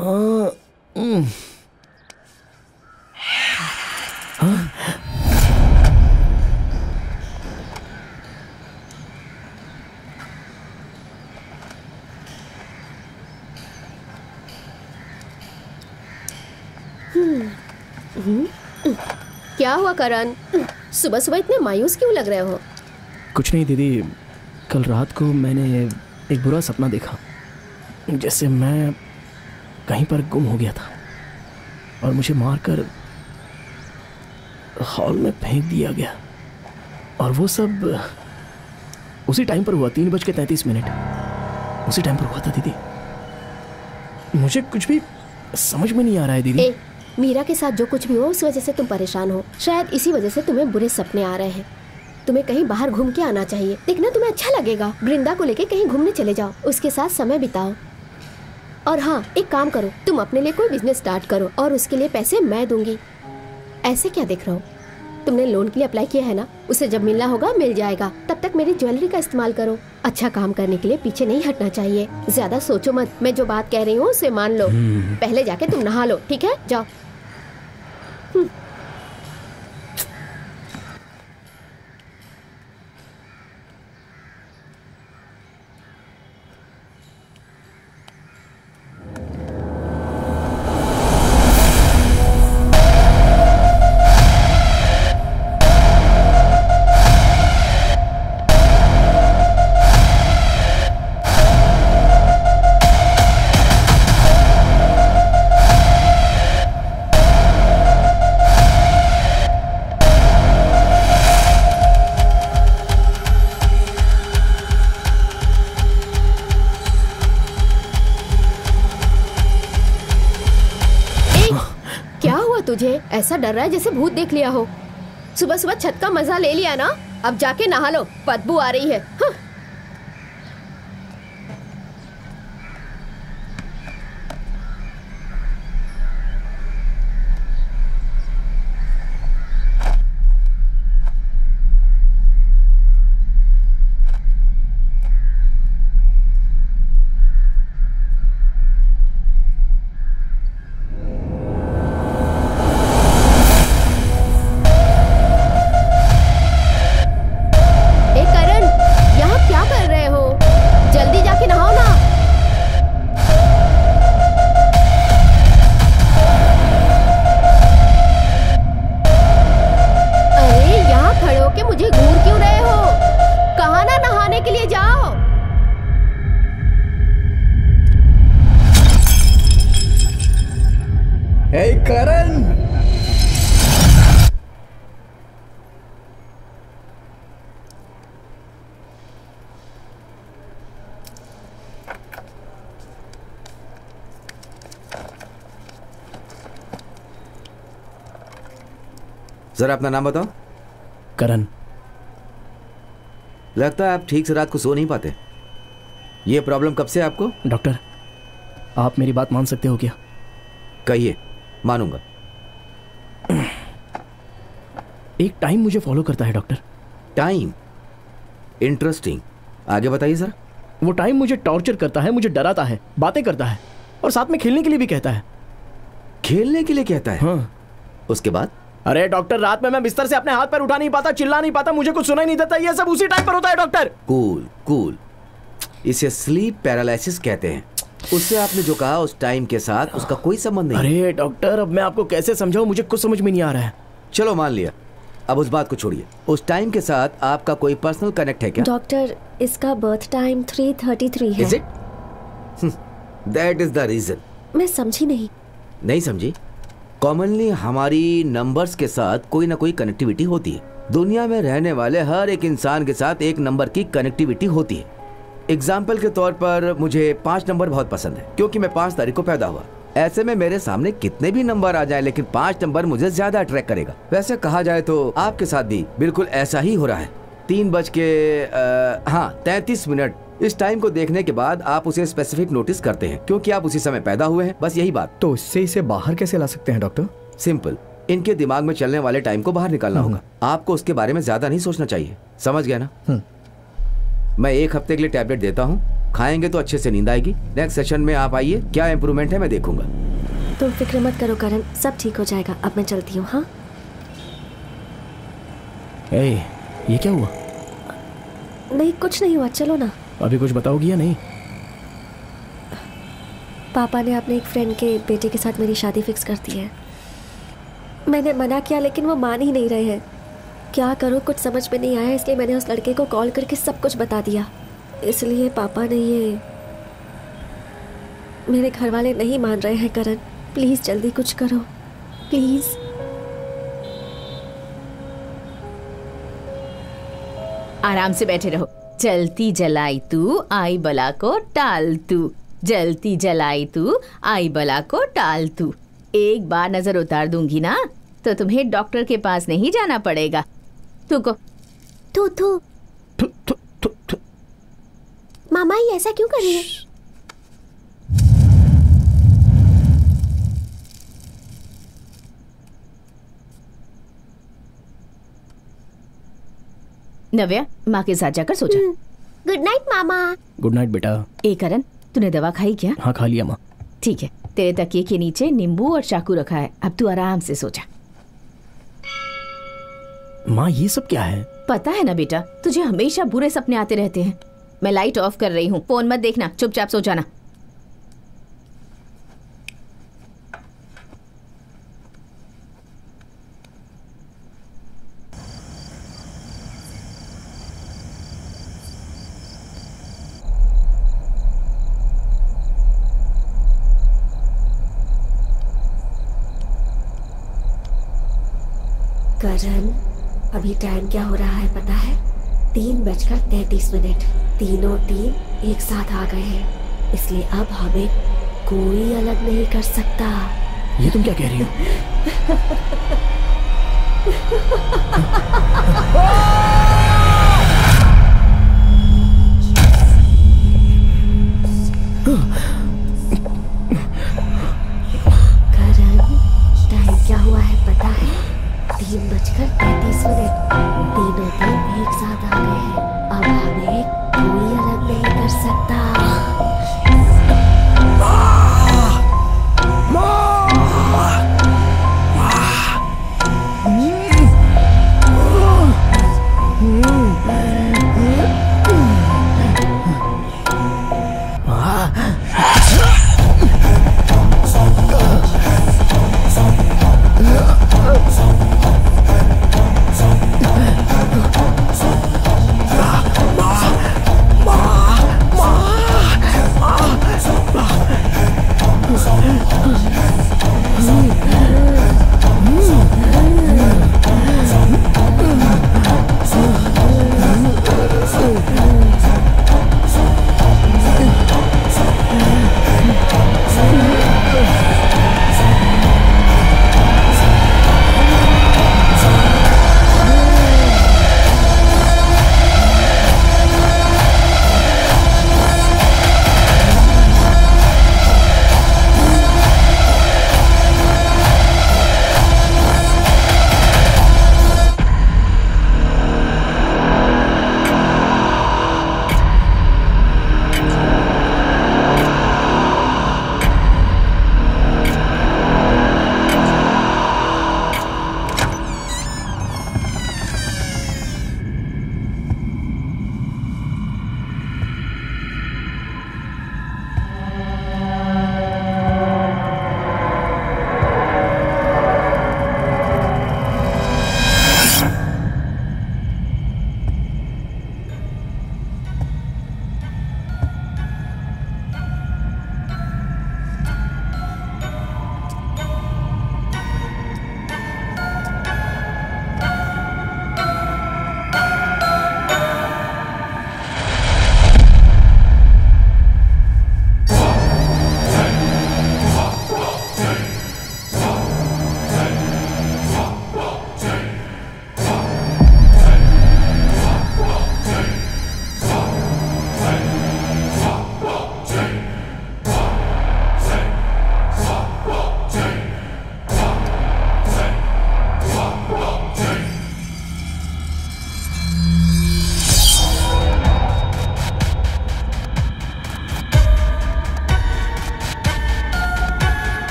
क्या हुआ करण, सुबह सुबह इतने मायूस क्यों लग रहे हो? कुछ नहीं दीदी, कल रात को मैंने एक बुरा सपना देखा, जैसे मैं कहीं पर गुम हो गया था और मुझे मारकर हॉल में फेंक दिया गया। और वो सब उसी टाइम पर हुआ, तीन बज के तैंतीस मिनट उसी टाइम पर हुआ था दीदी। मुझे कुछ भी समझ में नहीं आ रहा है दीदी। ए, मीरा के साथ जो कुछ भी हो उस वजह से तुम परेशान हो, शायद इसी वजह से तुम्हें बुरे सपने आ रहे हैं। तुम्हें कहीं बाहर घूम के आना चाहिए, देखना तुम्हें अच्छा लगेगा। वृंदा को लेके कहीं घूमने चले जाओ, उसके साथ समय बिताओ। और हाँ, एक काम करो, तुम अपने लिए कोई बिजनेस स्टार्ट करो और उसके लिए पैसे मैं दूंगी। ऐसे क्या देख रहे हो? तुमने लोन के लिए अप्लाई किया है ना, उसे जब मिलना होगा मिल जाएगा। तब तक मेरी ज्वेलरी का इस्तेमाल करो। अच्छा काम करने के लिए पीछे नहीं हटना चाहिए। ज्यादा सोचो मत, मैं जो बात कह रही हूँ उसे मान लो। पहले जाके तुम नहा लो, ठीक है? जाओ। ऐसा डर रहा है जैसे भूत देख लिया हो। सुबह सुबह छत का मजा ले लिया ना, अब जाके नहा लो, बदबू आ रही है। हाँ। जरा अपना नाम बताओ। करण। लगता है आप ठीक से रात को सो नहीं पाते। ये प्रॉब्लम कब से है आपको? डॉक्टर, आप मेरी बात मान सकते हो क्या? कहिए। मानूंगा। एक टाइम मुझे फॉलो करता है डॉक्टर। टाइम? इंटरेस्टिंग। आगे बताइए सर। वो टाइम मुझे टॉर्चर करता है, मुझे डराता है, बातें करता है और साथ में खेलने के लिए भी कहता है। खेलने के लिए कहता है? हाँ। उसके बाद? अरे डॉक्टर, रात में मैं बिस्तर से अपने हाथ पर उठा नहीं पाता, चिल्ला नहीं पाता, मुझे कुछ सुनाई नहीं देता। ये सब उसी टाइम पर होता है डॉक्टर। कूल कूल, इसे स्लीप पैरालिसिस कहते हैं। उससे आपने जो कहा उस टाइम के साथ उसका कोई संबंध नहीं। अरे डॉक्टर, अब मैं आपको कैसे समझाऊं, मुझे कुछ समझ में नहीं आ रहा है। चलो मान लिया, अब उस बात को छोड़िए। उस टाइम के साथ आपका कोई पर्सनल कनेक्ट है क्या? डॉक्टर, इसका birth time three thirty three है। Is it? That is the reason. मैं समझी नहीं। नहीं समझी? कॉमनली हमारी नंबर्स के साथ कोई ना कोई कनेक्टिविटी होती है। दुनिया में रहने वाले हर एक इंसान के साथ एक नंबर की कनेक्टिविटी होती है। एग्जाम्पल के तौर पर मुझे पाँच नंबर बहुत पसंद है क्योंकि मैं पाँच तारीख को पैदा हुआ। ऐसे में मेरे सामने कितने भी नंबर आ जाए लेकिन पाँच नंबर मुझे ज्यादा अट्रैक्ट करेगा। वैसे कहा जाए तो आपके साथ भी बिल्कुल ऐसा ही हो रहा है। तीन बज के हाँ तैंतीस मिनट इस टाइम को देखने के बाद आप उसे स्पेसिफिक नोटिस करते हैं क्योंकि आप उसी समय पैदा हुए हैं, बस यही बात। तो इससे इसे बाहर कैसे ला सकते हैं डॉक्टर? सिंपल, इनके दिमाग में चलने वाले टाइम को बाहर निकालना होगा। आपको उसके बारे में ज्यादा नहीं सोचना चाहिए, समझ गया ना? मैं एक हफ्ते के लिए टैबलेट देता हूँ, खाएंगे तो अच्छे से नींद आएगी। नेक्स्ट सेशन में आप आइए, क्या इम्प्रूवमेंट है मैं देखूंगा। तुम फिक्र मत करो करण, सब ठीक हो जाएगा। अब मैं चलती हूँ। हाँ, ये क्या हुआ? नहीं, कुछ नहीं हुआ, चलो ना। अभी कुछ बताओगी या नहीं? पापा ने अपने एक फ्रेंड के बेटे के साथ मेरी शादी फिक्स कर दी है। मैंने मना किया लेकिन वो मान ही नहीं रहे हैं। क्या करूँ कुछ समझ में नहीं आया, इसलिए मैंने उस लड़के को कॉल करके सब कुछ बता दिया। इसलिए पापा ने ये, मेरे घर वाले नहीं मान रहे हैं करण। प्लीज़ जल्दी कुछ करो, प्लीज़। आराम से बैठे रहो। जलती जलाई तू आई बला को टाल तू, जलती जलाई तू आई बला को टाल तू। एक बार नजर उतार दूंगी ना तो तुम्हें डॉक्टर के पास नहीं जाना पड़ेगा। तू को थू थू थू थू थू थू। मामा ये ऐसा क्यों कर रही है? नव्या, माँ के साथ जाकर सो जा। गुड नाइट मामा। गुड नाइट बेटा। ए करण, तूने दवा खाई क्या? हाँ खा लिया माँ। ठीक है, तेरे तकिए के नीचे नींबू और चाकू रखा है, अब तू आराम से सो जा। माँ ये सब क्या है? पता है ना बेटा, तुझे हमेशा बुरे सपने आते रहते हैं। मैं लाइट ऑफ कर रही हूँ, फोन मत देखना, चुपचाप सो जाना। करण, अभी टाइम क्या हो रहा है पता है? तीन बजकर तैतीस मिनट। तीनों तीन एक साथ आ गए हैं, इसलिए अब हमें कोई अलग नहीं कर सकता। ये तुम क्या कह रही हो? करण, टाइम क्या हुआ है पता है? तीन बजकर तैतीस मिनट। तीनों दिन एक साथ आ गए हैं, अब हमें कोई अलग नहीं कर सकता।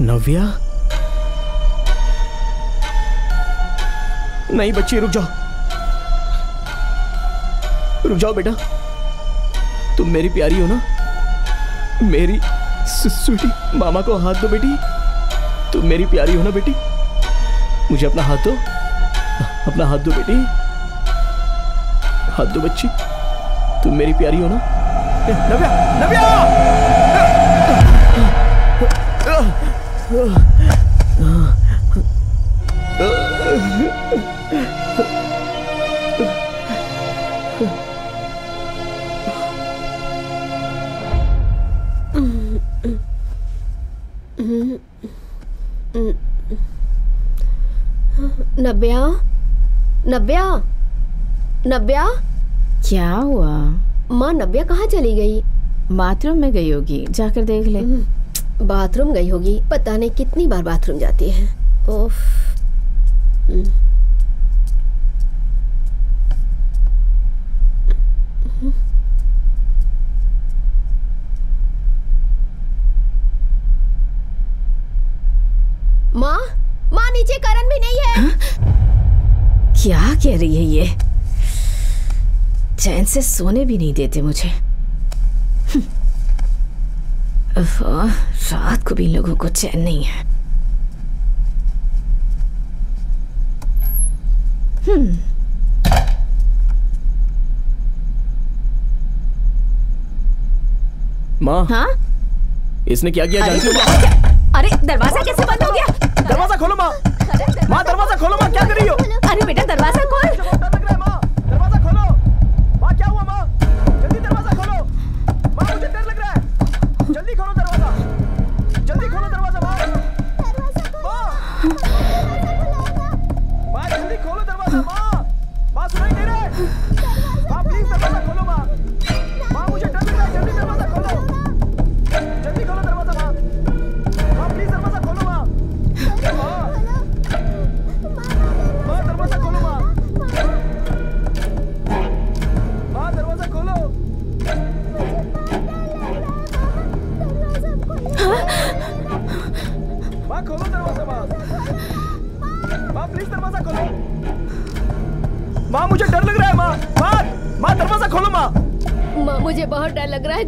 नव्या नहीं बच्ची, रुक जाओ रुक जाओ बेटा, तुम मेरी प्यारी हो ना, मेरी स्वीटी। मामा को हाथ दो बेटी, तुम मेरी प्यारी हो ना बेटी, मुझे अपना हाथ दो, अपना हाथ दो बेटी, हाथ दो बच्ची, तुम मेरी प्यारी हो ना। नव्या, नव्या! नव्या, नव्या, नव्या, क्या हुआ? माँ नव्या कहाँ चली गई? बाथरूम में गई होगी, जाकर देख ले। बाथरूम गई होगी, पता नहीं कितनी बार बाथरूम जाती है। ओफ। माँ, माँ नीचे करण भी नहीं है। हा? क्या कह रही है ये? चैन से सोने भी नहीं देते मुझे। रात को भी लोगों को चैन नहीं है। हम्म, माँ। हाँ? इसने क्या किया? अरे, अरे दरवाजा कैसे बंद हो गया? दरवाजा खोलो माँ, माँ दरवाजा खोलो माँ, क्या कर रही हो? अरे बेटा दरवाजा खोल।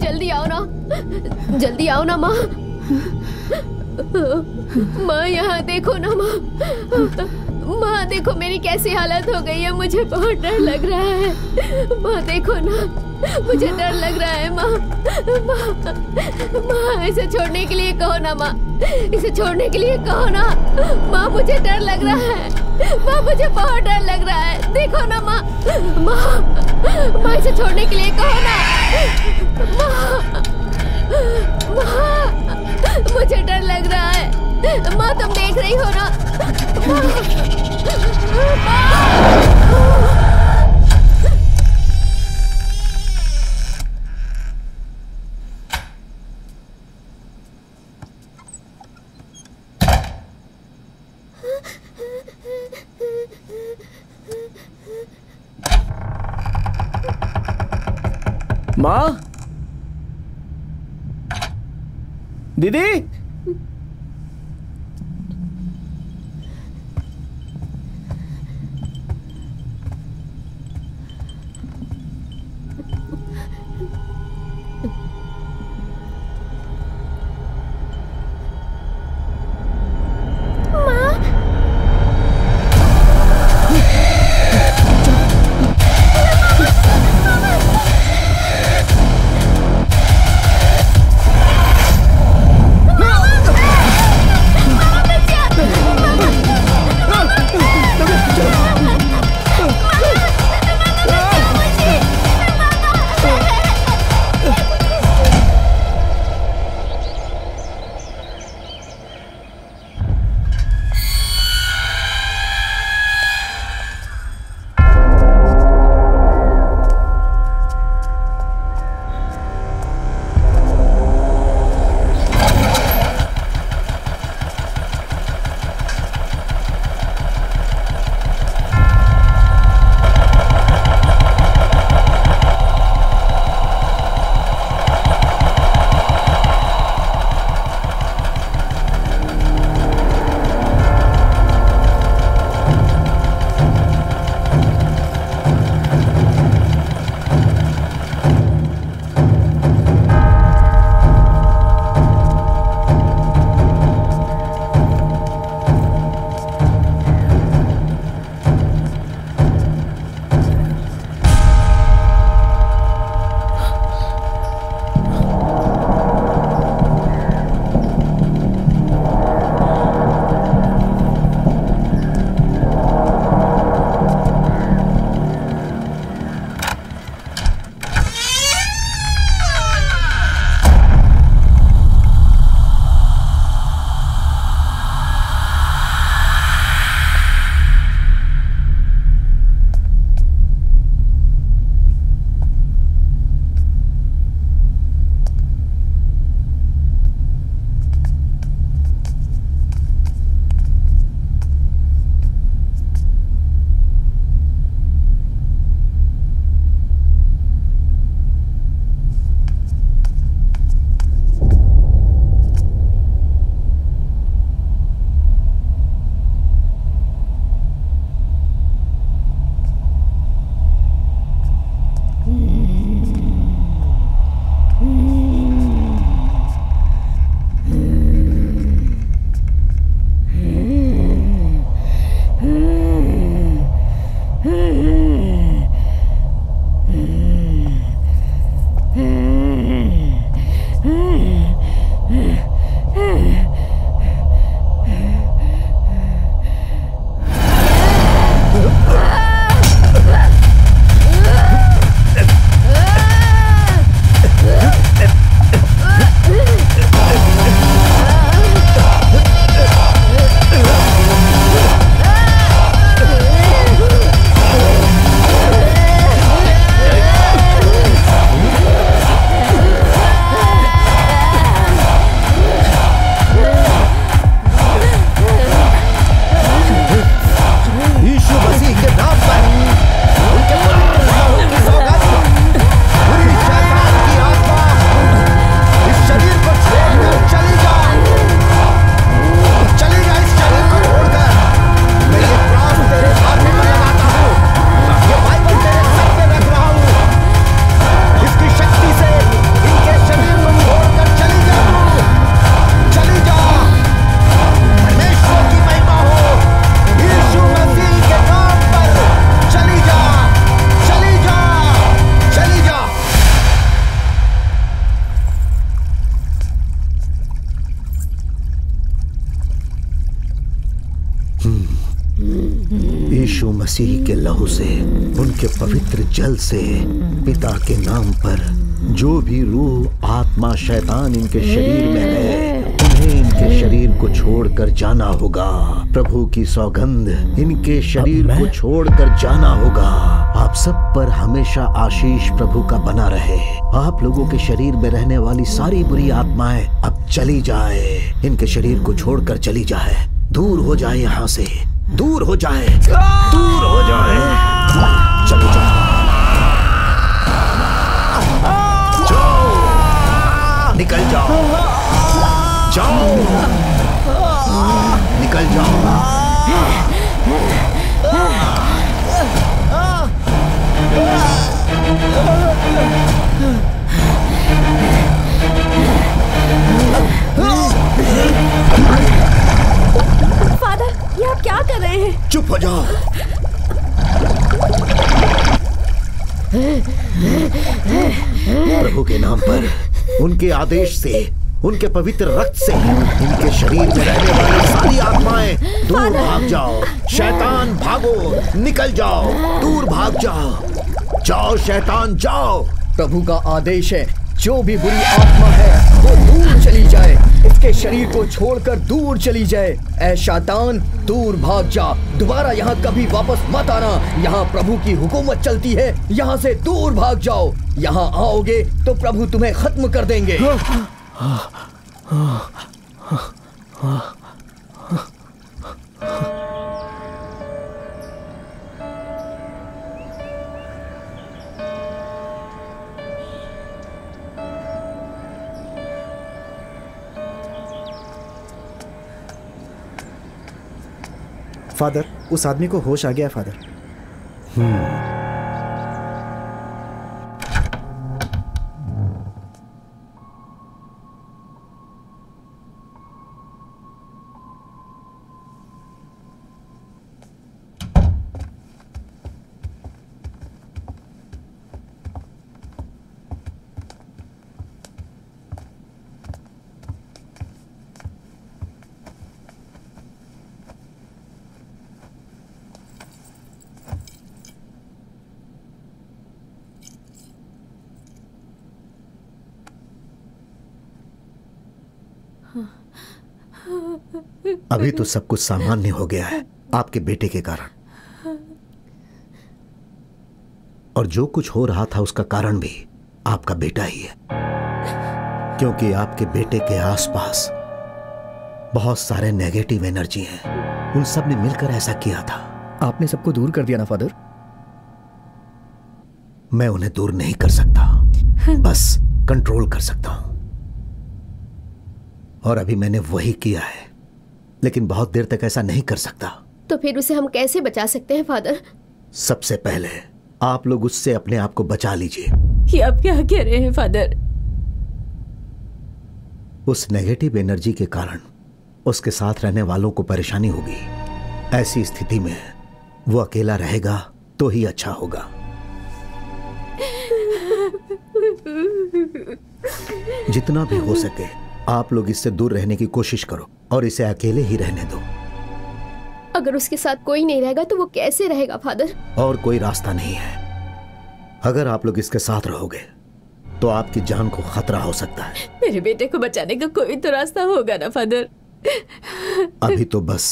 जल्दी आओ ना, जल्दी आओ ना माँ, माँ यहाँ देखो ना माँ, माँ देखो मेरी कैसी हालत हो गई है, मुझे बहुत डर लग रहा है, माँ देखो ना, मुझे डर लग रहा है माँ, माँ माँ इसे छोड़ने के लिए कहो ना माँ, इसे छोड़ने के लिए कहो ना माँ, मुझे डर लग रहा है माँ, मुझे बहुत डर लग रहा है, देखो ना माँ, माँ माँ इसे छोड़ने के लिए कहो ना माँ, माँ मुझे डर लग रहा है माँ, तुम देख रही हो ना माँ, माँ। माँ दीदी, मसीह के लहू से, उनके पवित्र जल से, पिता के नाम पर जो भी रूह, आत्मा, शैतान इनके शरीर में है, उन्हें इनके शरीर को छोड़कर जाना होगा। प्रभु की सौगंध, इनके शरीर को छोड़कर जाना होगा। आप सब पर हमेशा आशीष प्रभु का बना रहे। आप लोगों के शरीर में रहने वाली सारी बुरी आत्माएं अब चली जाए, इनके शरीर को छोड़कर चली जाए, दूर हो जाए, यहाँ से दूर हो जाए, दूर हो जाए, चलो जाओ, जाओ, निकल जाओ, जाओ, निकल जाओ, फादर, ये आप क्या कर रहे हैं? चुप हो जाओ। प्रभु के नाम पर, उनके आदेश से, उनके पवित्र रक्त से इनके शरीर में रहने वाली सारी आत्माएं दूर भाग जाओ। शैतान भागो, निकल जाओ, दूर भाग जाओ, जाओ शैतान जाओ। प्रभु का आदेश है, जो भी बुरी आत्मा है वो दूर चली जाए, इसके शरीर को छोड़कर दूर चली जाए। ऐ शैतान, दूर भाग जा, दोबारा यहाँ कभी वापस मत आना। यहाँ प्रभु की हुकूमत चलती है, यहाँ से दूर भाग जाओ। यहाँ आओगे तो प्रभु तुम्हें खत्म कर देंगे। फादर, उस आदमी को होश आ गया। फादर, अभी तो सब कुछ सामान्य हो गया है आपके बेटे के कारण, और जो कुछ हो रहा था उसका कारण भी आपका बेटा ही है, क्योंकि आपके बेटे के आसपास बहुत सारे नेगेटिव एनर्जी हैं। उन सब ने मिलकर ऐसा किया था। आपने सबको दूर कर दिया ना फादर? मैं उन्हें दूर नहीं कर सकता, बस कंट्रोल कर सकता हूं, और अभी मैंने वही किया है, लेकिन बहुत देर तक ऐसा नहीं कर सकता। तो फिर उसे हम कैसे बचा सकते हैं फादर? सबसे पहले आप लोग उससे अपने आप को बचा लीजिए। ये आप क्या कह रहे हैं फादर? उस नेगेटिव एनर्जी के कारण उसके साथ रहने वालों को परेशानी होगी। ऐसी स्थिति में वो अकेला रहेगा तो ही अच्छा होगा। जितना भी हो सके आप लोग इससे दूर रहने की कोशिश करो और इसे अकेले ही रहने दो। अगर उसके साथ कोई नहीं रहेगा तो वो कैसे रहेगा फादर? और कोई रास्ता नहीं है। अगर आप लोग इसके साथ रहोगे तो आपकी जान को खतरा हो सकता है। मेरे बेटे को बचाने का कोई तो रास्ता होगा ना फादर? अभी तो बस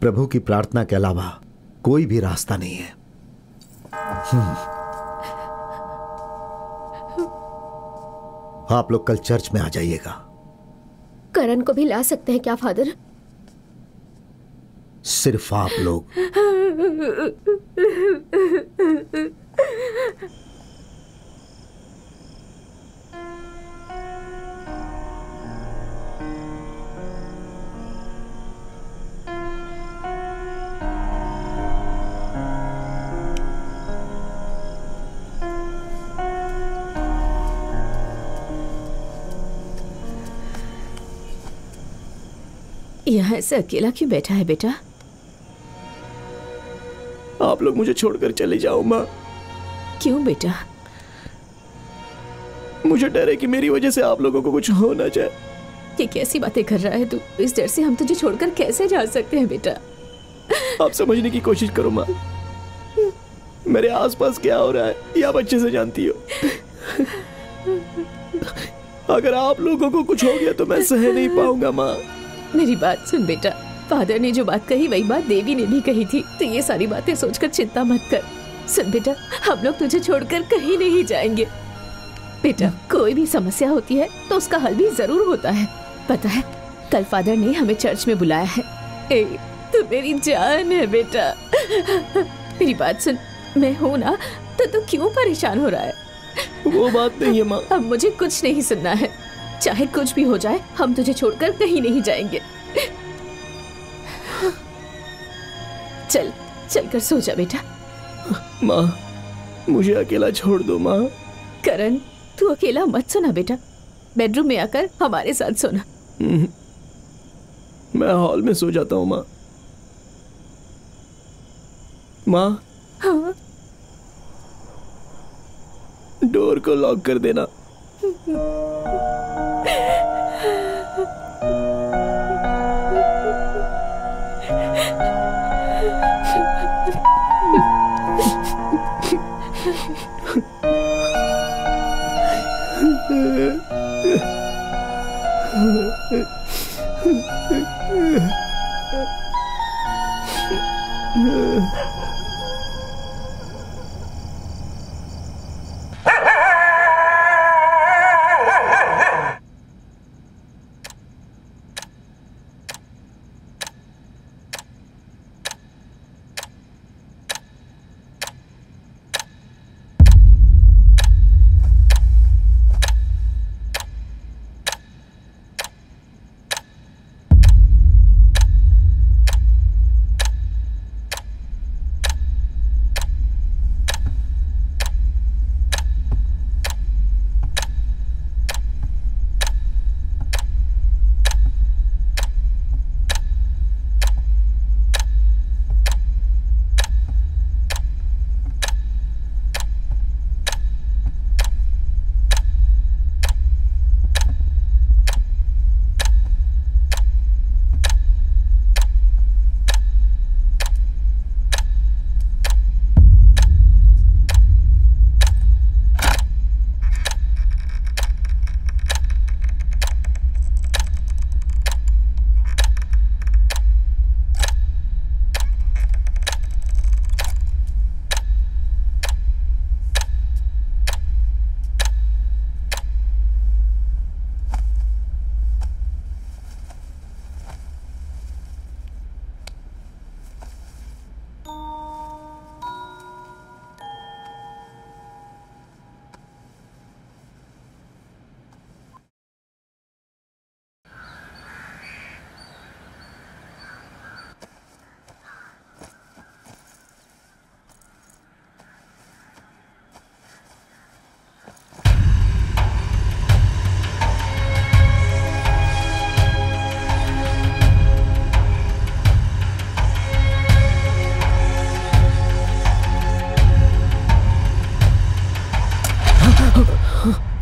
प्रभु की प्रार्थना के अलावा कोई भी रास्ता नहीं है। आप लोग कल चर्च में आ जाइएगा। करण को भी ला सकते हैं क्या फादर? सिर्फ आप लोग। यहाँ ऐसे अकेला क्यों बैठा है बेटा? आप लोग मुझे छोड़कर चले जाओ माँ। क्यों बेटा? मुझे डर है कि मेरी वजह से आप लोगों को कुछ हो ना जाए। ये कैसी बातें कर रहा है तू? इस डर से हम तुझे छोड़कर कैसे जा सकते हैं बेटा? आप समझने की कोशिश करो माँ, मेरे आसपास क्या हो रहा है ये आप अच्छे से जानती हो। अगर आप लोगों को कुछ हो गया तो मैं सह नहीं पाऊंगा। माँ मेरी बात सुन बेटा, फादर ने जो बात कही वही बात देवी ने भी कही थी, तो ये सारी बातें सोचकर चिंता मत कर। सुन बेटा, हम लोग तुझे छोड़कर कहीं नहीं जाएंगे। बेटा कोई भी समस्या होती है तो उसका हल भी जरूर होता है। पता है कल फादर ने हमें चर्च में बुलाया है। ए, तू मेरी जान है बेटा। मेरी बात सुन, मैं हूँ ना, तो तू क्यों परेशान हो रहा है? वो बात नहीं है माँ। अब मुझे कुछ नहीं सुनना है, चाहे कुछ भी हो जाए हम तुझे छोड़कर कहीं नहीं जाएंगे। चल चल कर सो जा बेटा। माँ मुझे अकेला छोड़ दो। माँ करण तू अकेला मत सोना बेटा, बेडरूम में आकर हमारे साथ सोना। मैं हॉल में सो जाता हूँ माँ। माँ हाँ? डोर को लॉक कर देना।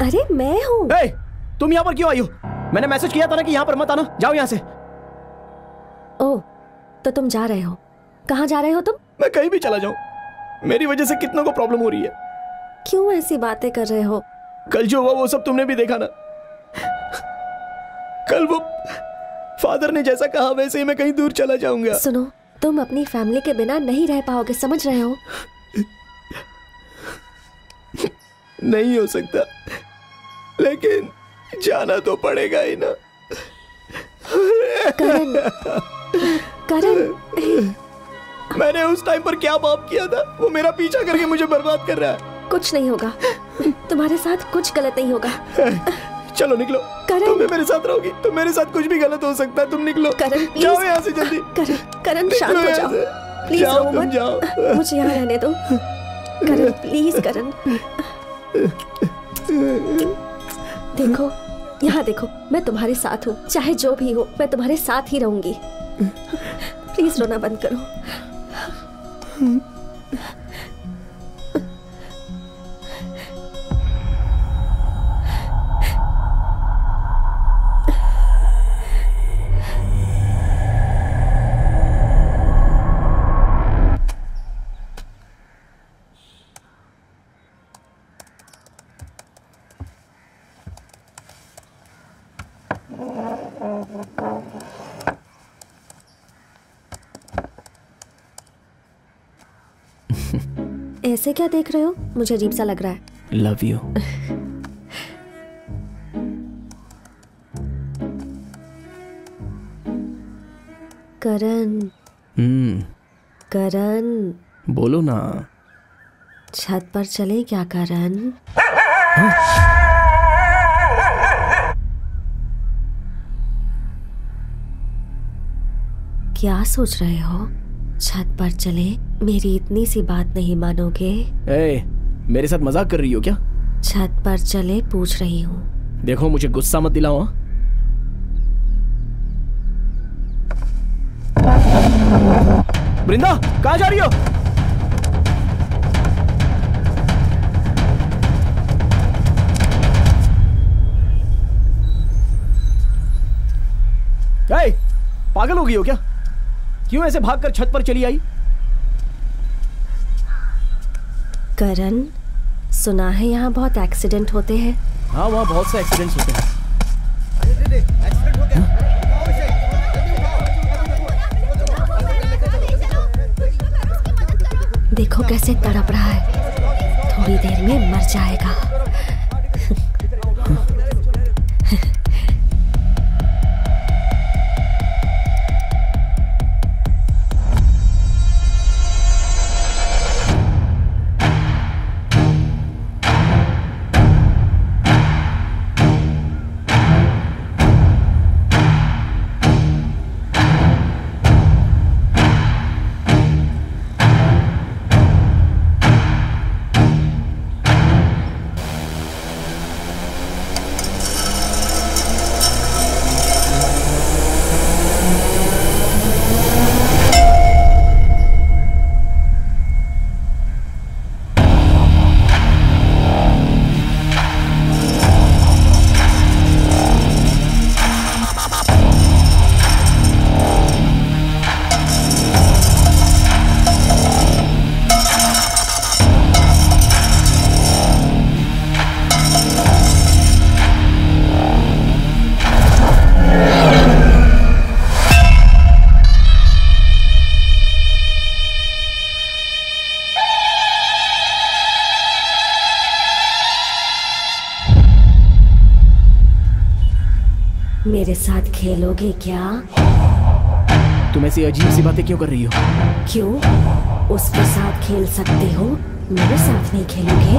अरे मैं हूँ। hey, तुम यहाँ पर क्यों आई हो? मैंने मैसेज किया था ना कि यहाँ पर मत आना, जाओ यहाँ से। ओ, तो तुम जा रहे हो? कहाँ जा रहे हो तुम? मैं कहीं भी चला जाऊँ, मेरी वजह से कितनों को प्रॉब्लम हो रही है। क्यों ऐसी बातें कर रहे हो? कल जो हुआ वो सब तुमने भी देखा ना। कल वो फादर ने जैसा कहा वैसे ही मैं कहीं दूर चला जाऊंगा। सुनो, तुम अपनी फैमिली के बिना नहीं रह पाओगे, समझ रहे हो? नहीं हो सकता, लेकिन जाना तो पड़ेगा ही ना। करण, करण, मैंने उस टाइम पर क्या पाप किया था? वो मेरा पीछा करके मुझे बर्बाद कर रहा है। कुछ नहीं होगा, तुम्हारे साथ कुछ गलत नहीं होगा। चलो निकलो। करण, तुम मेरे साथ रहोगी तो मेरे साथ कुछ भी गलत हो सकता है। तुम निकलो। करण जाओ यहाँ से जल्दी। करण, करण शांत हो जाओ प्लीज। तुम जाओ, मुझे यहाँ रहने दो। करण प्लीज, करण देखो, यहाँ देखो, मैं तुम्हारे साथ हूँ, चाहे जो भी हो मैं तुम्हारे साथ ही रहूंगी। प्लीज रोना बंद करो। ऐसे क्या देख रहे हो? मुझे अजीब सा लग रहा है। Love you. करण। हम्म। करण। बोलो ना। छत पर चले क्या करण? हाँ? क्या सोच रहे हो? छत पर चले? मेरी इतनी सी बात नहीं मानोगे? ए, मेरे साथ मजाक कर रही हो क्या? छत पर चले पूछ रही हूँ। देखो मुझे गुस्सा मत दिलाओ। वृंदा कहाँ जा रही हो? ए, पागल हो गई हो क्या? क्यों ऐसे भागकर छत पर चली आई? करण, सुना है यहाँ बहुत एक्सीडेंट होते हैं। हाँ, वहाँ बहुत से एक्सीडेंट होते हैं। देखो कैसे तड़प रहा है, थोड़ी देर में मर जाएगा। मेरे साथ खेलोगे क्या? तुम ऐसी अजीब सी बातें क्यों कर रही हो? क्यों? उसके साथ खेल सकते हो, मेरे साथ नहीं खेलोगे?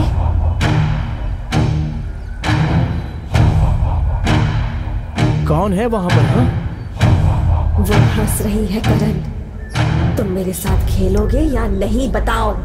कौन है वहां पर? हा? वो हंस रही है करण। तुम मेरे साथ खेलोगे या नहीं बताओ?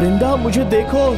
वृंदा मुझे देखो।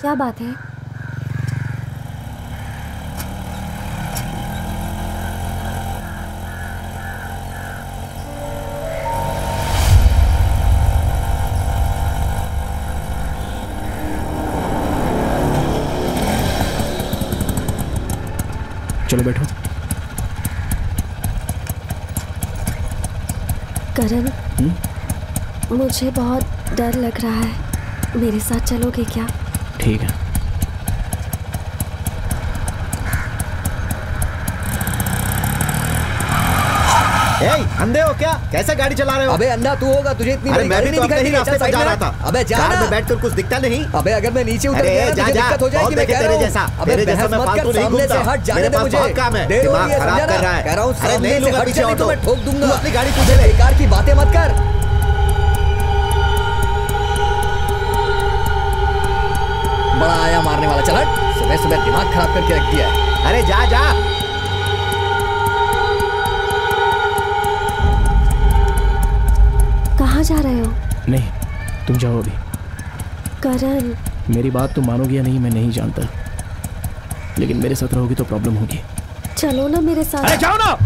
क्या बात है? चलो बैठो। करण, मुझे बहुत डर लग रहा है, मेरे साथ चलोगे क्या? ठीक है। अंधे हो क्या? कैसे गाड़ी चला रहे हो? अबे अंधा तू होगा, तुझे इतनी बड़ी गाड़ी नहीं दिखाई दे रही। अबे जा ना, बैठकर कुछ दिखता नहीं। अबे अगर मैं नीचे उतर गया तो दिक्कत हो जाएगी, मैं कह रहा हूं। अबे बहस मत कर, सामने से हट जाने दे मुझे। दिमाग खराब कर रहा है, कह रहा हूं सामने से हट जाने तो मैं ठोक दूंगा अपनी गाड़ी तुझे। बेकार की बातें मत कर। बड़ा आया मारने वाला, चल हट। सुबह सुबह दिमाग खराब करके रख दिया। अरे जा जा। कहाँ जा रहे हो? नहीं, तुम जाओ अभी। करण, मेरी बात तुम मानोगी या नहीं मैं नहीं जानता, लेकिन मेरे साथ रहोगी तो प्रॉब्लम होगी। चलो ना मेरे साथ। अरे जाओ ना।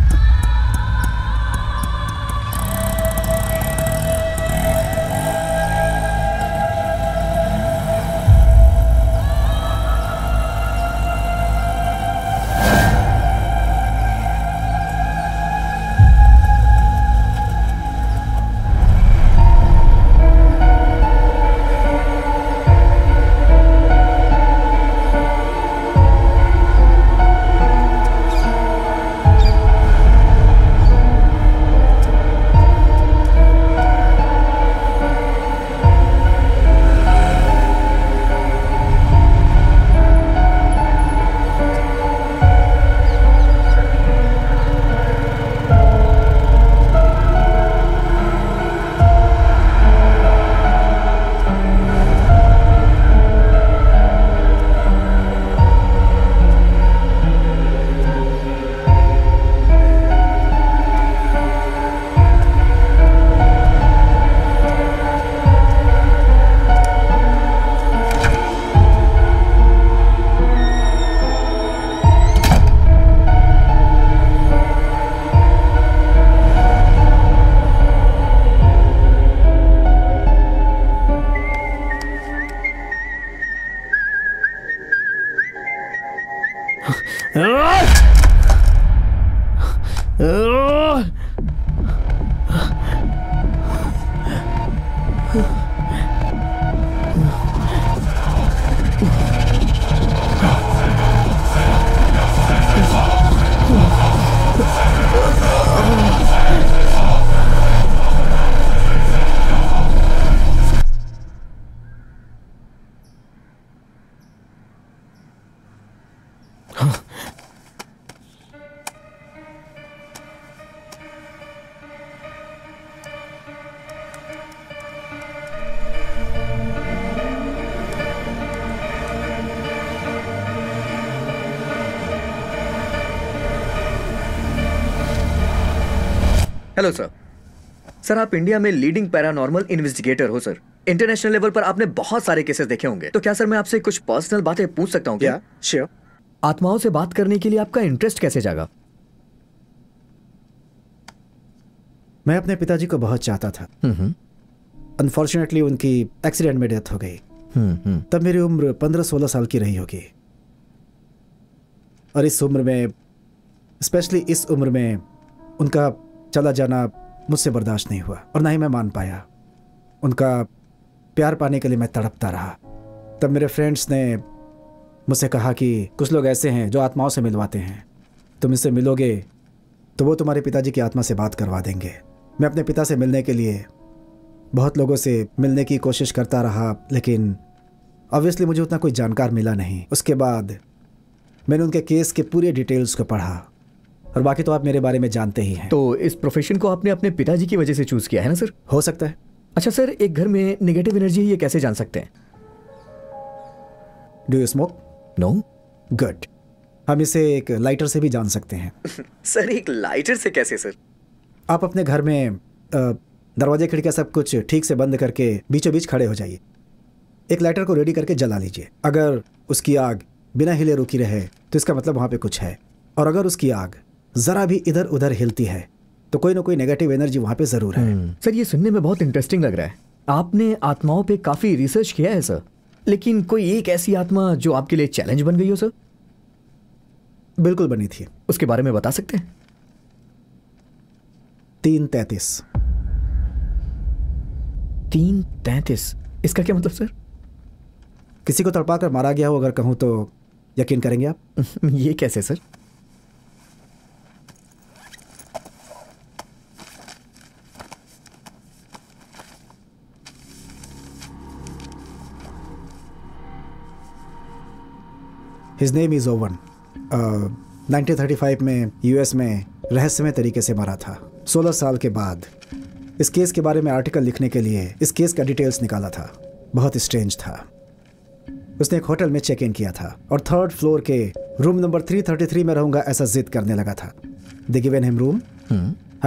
हेलो सर सर आप इंडिया में लीडिंग पैरानॉर्मल इन्वेस्टिगेटर हो सर। इंटरनेशनल लेवल पर आपने बहुत सारे केसेस देखे होंगे, तो क्या सर मैं आपसे कुछ पर्सनल बातें पूछ सकता हूँ? क्या? श्योर। आत्माओं से बात करने के लिए आपका इंटरेस्ट कैसे जागा? मैं अपने पिताजी को बहुत चाहता था, अनफॉर्चुनेटली उनकी एक्सीडेंट में डेथ हो गई। तब मेरी उम्र पंद्रह सोलह साल की रही होगी, और इस उम्र में, स्पेशली इस उम्र में, उनका चला जाना मुझसे बर्दाश्त नहीं हुआ और ना ही मैं मान पाया। उनका प्यार पाने के लिए मैं तड़पता रहा। तब मेरे फ्रेंड्स ने मुझसे कहा कि कुछ लोग ऐसे हैं जो आत्माओं से मिलवाते हैं, तुम इससे मिलोगे तो वो तुम्हारे पिताजी की आत्मा से बात करवा देंगे। मैं अपने पिता से मिलने के लिए बहुत लोगों से मिलने की कोशिश करता रहा, लेकिन ऑब्वियसली मुझे उतना कोई जानकार मिला नहीं। उसके बाद मैंने उनके केस के पूरे डिटेल्स को पढ़ा, और बाकी तो आप मेरे बारे में जानते ही हैं। तो इस प्रोफेशन को आपने अपने पिताजी की वजह से चूज किया है ना सर? हो सकता है। अच्छा सर, एक घर में नेगेटिव एनर्जी है ये कैसे जान सकते हैं? Do you smoke? No. Good. हम इसे एक लाइटर से भी जान सकते हैं। सर एक लाइटर से कैसे सर? आप अपने घर में दरवाजे खिड़कियां सब कुछ ठीक से बंद करके बीचों बीच खड़े हो जाइए, एक लाइटर को रेडी करके जला लीजिए। अगर उसकी आग बिना हिले रुकी रहे तो इसका मतलब वहाँ पे कुछ है, और अगर उसकी आग जरा भी इधर उधर हिलती है तो कोई ना कोई नेगेटिव एनर्जी वहाँ पे जरूर है। सर ये सुनने में बहुत इंटरेस्टिंग लग रहा है। आपने आत्माओं पे काफी रिसर्च किया है सर, लेकिन कोई एक ऐसी आत्मा जो आपके लिए चैलेंज बन गई हो सर? बिल्कुल बनी थी। उसके बारे में बता सकते हैं? तीन तैंतीस। तीन तैंतीस इसका क्या मतलब सर? किसी को तड़पा कर मारा गया हो अगर कहूँ तो यकीन करेंगे आप? ये कैसे sir? His name is Owen. Nineteen thirty five में यूएस में रहस्यमय तरीके से मरा था। सोलह साल के बाद इस केस के बारे में आर्टिकल लिखने के लिए इस केस का डिटेल्स निकाला था। बहुत स्ट्रेंज था। उसने एक होटल में चेक इन किया था और थर्ड फ्लोर के room number three thirty three में रहूंगा ऐसा जिद करने लगा था। They given him room.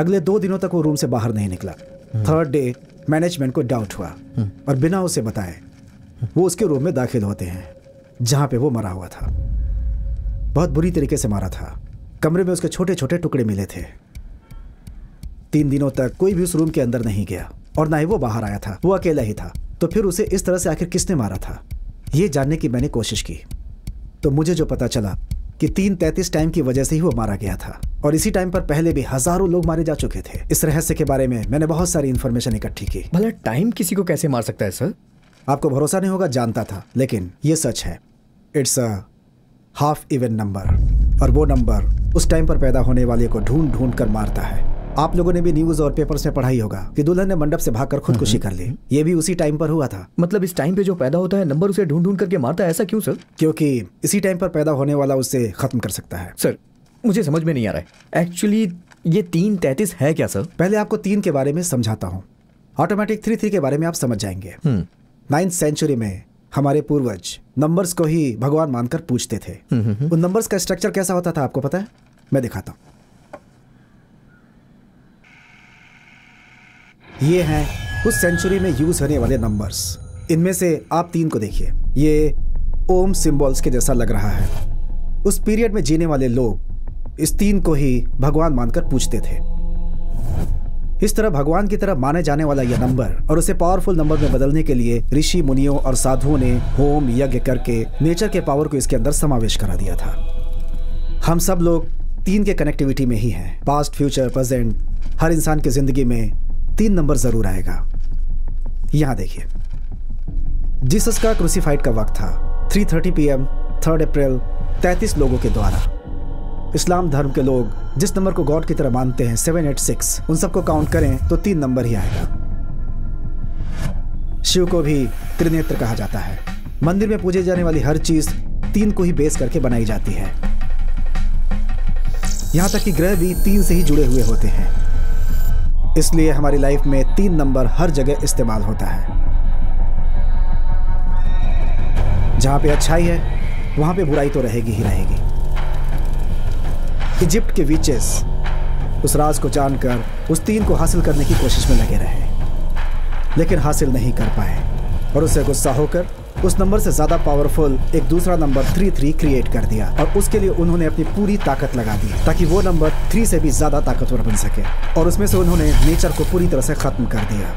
अगले दो दिनों तक वो रूम से बाहर नहीं निकला। थर्ड डे मैनेजमेंट को डाउट हुआ और बिना उसे बताए वो उसके रूम में दाखिल होते हैं जहां पे वो मरा हुआ था। बहुत बुरी तरीके से मारा था। कमरे में उसके छोटे छोटे टुकड़े मिले थे। तीन दिनों तक कोई भी उस रूम के अंदर नहीं गया और ना ही वो बाहर आया था। वो अकेला ही था। तो फिर उसे इस तरह से आखिर किसने मारा था ये जानने की मैंने कोशिश की तो मुझे जो पता चला कि तीन तैंतीस टाइम की वजह से ही वो मारा गया था और इसी टाइम पर पहले भी हजारों लोग मारे जा चुके थे। इस रहस्य के बारे में मैंने बहुत सारी इन्फॉर्मेशन इकट्ठी की। भला टाइम किसी को कैसे मार सकता है सर? आपको भरोसा नहीं होगा, जानता था, लेकिन ये सच है। It's a half even number और वो नंबर उस टाइम पर पैदा होने वाले को ढूंढ ढूंढ कर मारता है। आप लोगों ने भी न्यूज और पेपर्स में पढ़ाई होगा कि दुल्हन ने मंडप से भागकर खुदकुशी कर ली। ये भी उसी टाइम पर हुआ था। मतलब इस टाइम पे जो पैदा होता है नंबर उसे ढूंढ ढूंढ करके मारता है, ऐसा क्यों सर? क्योंकि इसी टाइम पर पैदा होने वाला उसे खत्म कर सकता है। सर मुझे समझ में नहीं आ रहा है एक्चुअली ये तीन तैतीस है क्या सर? पहले आपको तीन के बारे में समझाता हूँ, ऑटोमेटिक थ्री थ्री के बारे में आप समझ जाएंगे। नाइन्थ सेंचुरी में हमारे पूर्वज नंबर्स को ही भगवान मानकर पूछते थे। उन नंबर्स का स्ट्रक्चर कैसा होता था आपको पता है? मैं दिखाता हूँ। ये हैं उस सेंचुरी में यूज होने वाले नंबर्स। इनमें से आप तीन को देखिए, ये ओम सिंबल्स के जैसा लग रहा है। उस पीरियड में जीने वाले लोग इस तीन को ही भगवान मानकर पूछते थे। इस तरह भगवान की तरह माने जाने वाला यह नंबर और उसे पावरफुल नंबर में बदलने के लिए ऋषि मुनियों और साधुओं ने होम यज्ञ करके नेचर के पावर को इसके अंदर समावेश करा दिया था। हम सब लोग तीन के कनेक्टिविटी में ही हैं। पास्ट, फ्यूचर, प्रेजेंट, हर इंसान की जिंदगी में तीन नंबर जरूर आएगा। यहां देखिए, जीसस का क्रूसीफाइड का वक्त था three thirty P M third April, तैंतीस लोगों के द्वारा। इस्लाम धर्म के लोग जिस नंबर को गॉड की तरह मानते हैं सेवन एट सिक्स, उन सबको काउंट करें तो तीन नंबर ही आएगा। शिव को भी त्रिनेत्र कहा जाता है। मंदिर में पूजे जाने वाली हर चीज तीन को ही बेस करके बनाई जाती है। यहां तक कि ग्रह भी तीन से ही जुड़े हुए होते हैं, इसलिए हमारी लाइफ में तीन नंबर हर जगह इस्तेमाल होता है। जहां पे अच्छाई है वहां पे बुराई तो रहेगी ही रहेगी। इजिप्ट के विचेस उस राज को जानकर उस तीन को हासिल करने की कोशिश में लगे रहे लेकिन हासिल नहीं कर पाए और उसे गुस्सा होकर उस नंबर से ज्यादा पावरफुल एक दूसरा नंबर थ्री थ्री क्रिएट कर दिया और उसके लिए उन्होंने अपनी पूरी ताकत लगा दी ताकि वो नंबर थ्री से भी ज्यादा ताकतवर बन सके और उसमें से उन्होंने नेचर को पूरी तरह से खत्म कर दिया।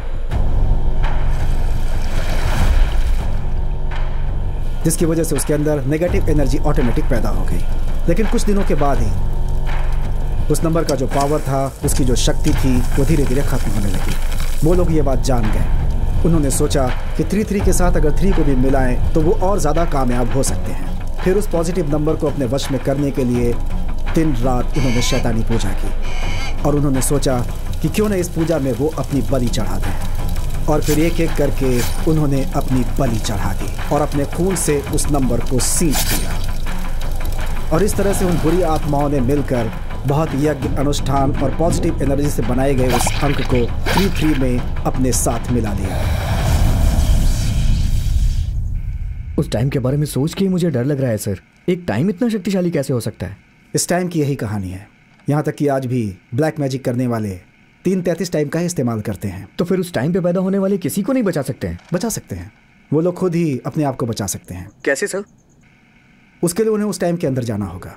जिसकी वजह से उसके अंदर नेगेटिव एनर्जी ऑटोमेटिक पैदा हो गई। लेकिन कुछ दिनों के बाद ही उस नंबर का जो पावर था, उसकी जो शक्ति थी, वो धीरे धीरे खत्म होने लगी। वो लोग ये बात जान गए। उन्होंने सोचा कि थ्री थ्री के साथ अगर थ्री को भी मिलाएं तो वो और ज़्यादा कामयाब हो सकते हैं। फिर उस पॉजिटिव नंबर को अपने वश में करने के लिए दिन रात उन्होंने शैतानी पूजा की और उन्होंने सोचा कि क्यों न इस पूजा में वो अपनी बलि चढ़ा दें और फिर एक एक करके उन्होंने अपनी बलि चढ़ा दी और अपने खून से उस नंबर को सींच दिया। और इस तरह से उन बुरी आत्माओं ने मिलकर बहुत यज्ञ, अनुष्ठान और पॉजिटिव एनर्जी से बनाए गए उस अंक को थ्री थ्री में अपने साथ मिला लिया। उस टाइम के बारे में सोच के मुझे डर लग रहा है सर। एक टाइम इतना शक्तिशाली कैसे हो सकता है? इस टाइम की यही कहानी है। यहाँ तक कि आज भी ब्लैक मैजिक करने वाले तीन तैतीस टाइम का ही इस्तेमाल करते हैं। तो फिर उस टाइम पे पैदा होने वाले किसी को नहीं बचा सकते हैं? बचा सकते हैं। वो लोग खुद ही अपने आप को बचा सकते हैं। कैसे सर? उसके लिए उन्हें उस टाइम के अंदर जाना होगा।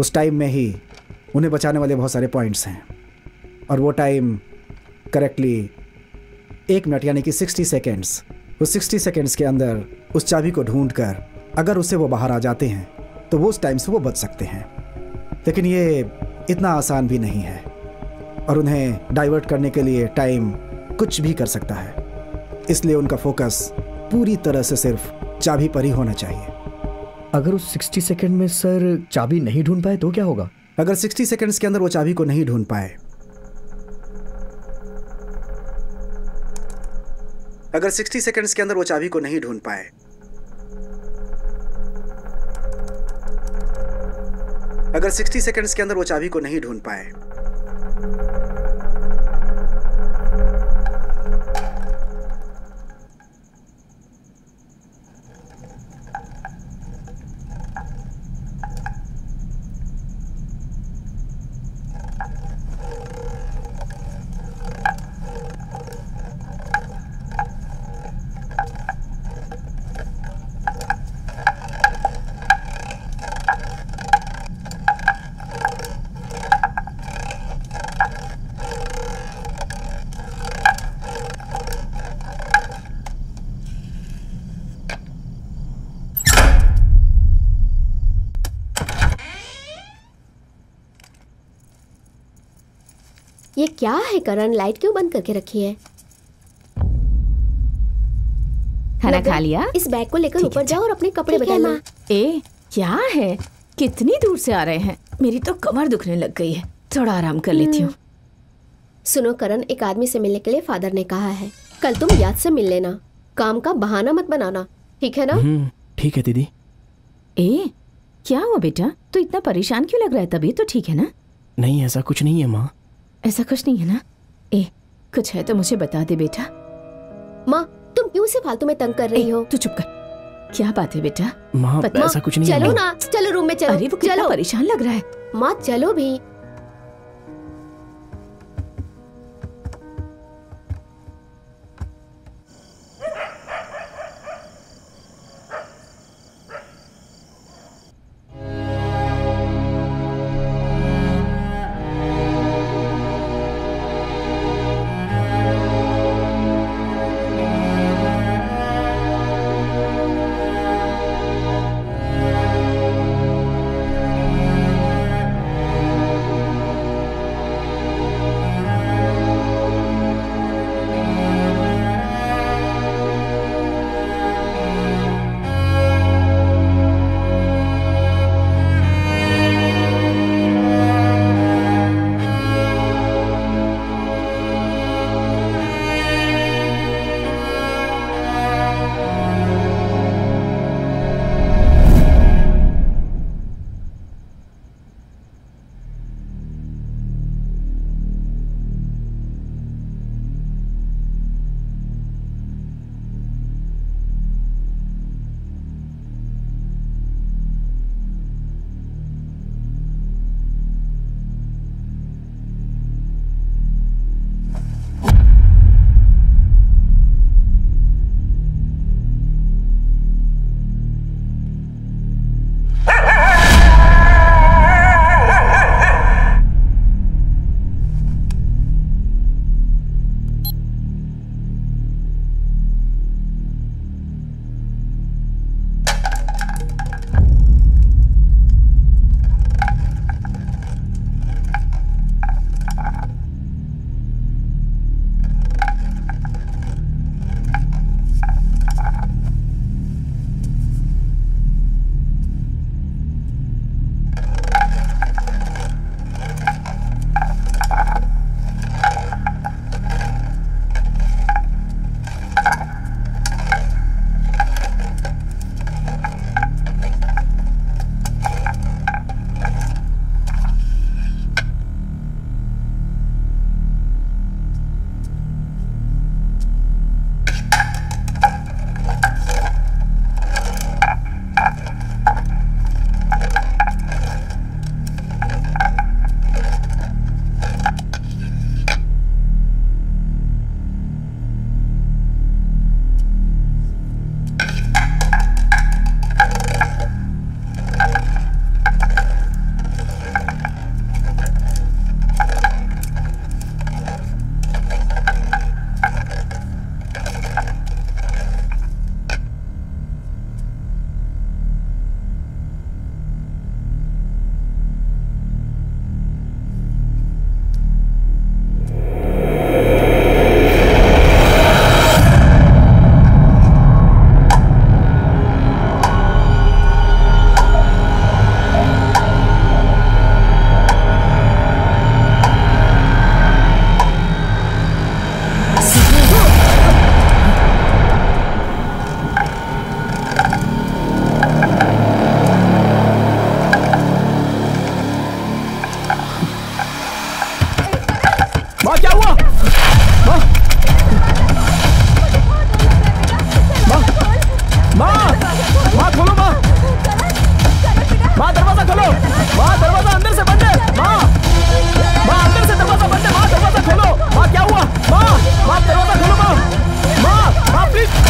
उस टाइम में ही उन्हें बचाने वाले बहुत सारे पॉइंट्स हैं और वो टाइम करेक्टली एक मिनट यानी कि सिक्सटी सेकेंड्स। उस सिक्सटी सेकेंड्स के अंदर उस चाबी को ढूंढकर अगर उससे वो बाहर आ जाते हैं तो वो उस टाइम से वो बच सकते हैं। लेकिन ये इतना आसान भी नहीं है और उन्हें डाइवर्ट करने के लिए टाइम कुछ भी कर सकता है। इसलिए उनका फोकस पूरी तरह से सिर्फ चाबी पर ही होना चाहिए। अगर उस सिक्सटी सेकंड में सर चाबी नहीं ढूंढ पाए तो क्या होगा? अगर सिक्सटी सेकंड्स के अंदर वो चाबी को नहीं ढूंढ पाए, अगर सिक्सटी सेकंड्स के अंदर वो चाबी को नहीं ढूंढ पाए अगर साठ सेकंड्स के अंदर वो चाबी को नहीं ढूंढ पाए ये क्या है करण, लाइट क्यों बंद करके रखी है? खाना खा लिया? इस बैग को लेकर ऊपर जाओ और अपने कपड़े बदल लो। ए, क्या है, कितनी दूर से आ रहे हैं, मेरी तो कमर दुखने लग गई है, थोड़ा आराम कर लेती हूँ। सुनो करण, एक आदमी से मिलने के लिए फादर ने कहा है, कल तुम याद से मिल लेना, काम का बहाना मत बनाना, ठीक है ना? ठीक है दीदी। ए, क्या हुआ बेटा, तू इतना परेशान क्यों लग रहा है, तभी तो ठीक है ना? नहीं ऐसा कुछ नहीं है माँ। ऐसा कुछ नहीं है ना? ए, कुछ है तो मुझे बता दे बेटा। माँ तुम क्यों से फालतू में तंग कर रही ए, हो? तू चुप कर। क्या बात है बेटा? माँ ऐसा कुछ नहीं है। चलो ना, चलो रूम में चलो। अरे वो कितना परेशान लग रहा है। माँ चलो भी। माँ क्या हुआ? माँ माँ माँ माँ खोलो माँ माँ दरवाजा खोलो माँ दरवाजा अंदर से बंद है माँ माँ अंदर से दरवाजा बंद है माँ दरवाजा खोलो माँ क्या हुआ माँ माँ दरवाजा खोलो माँ माँ माँ प्लीज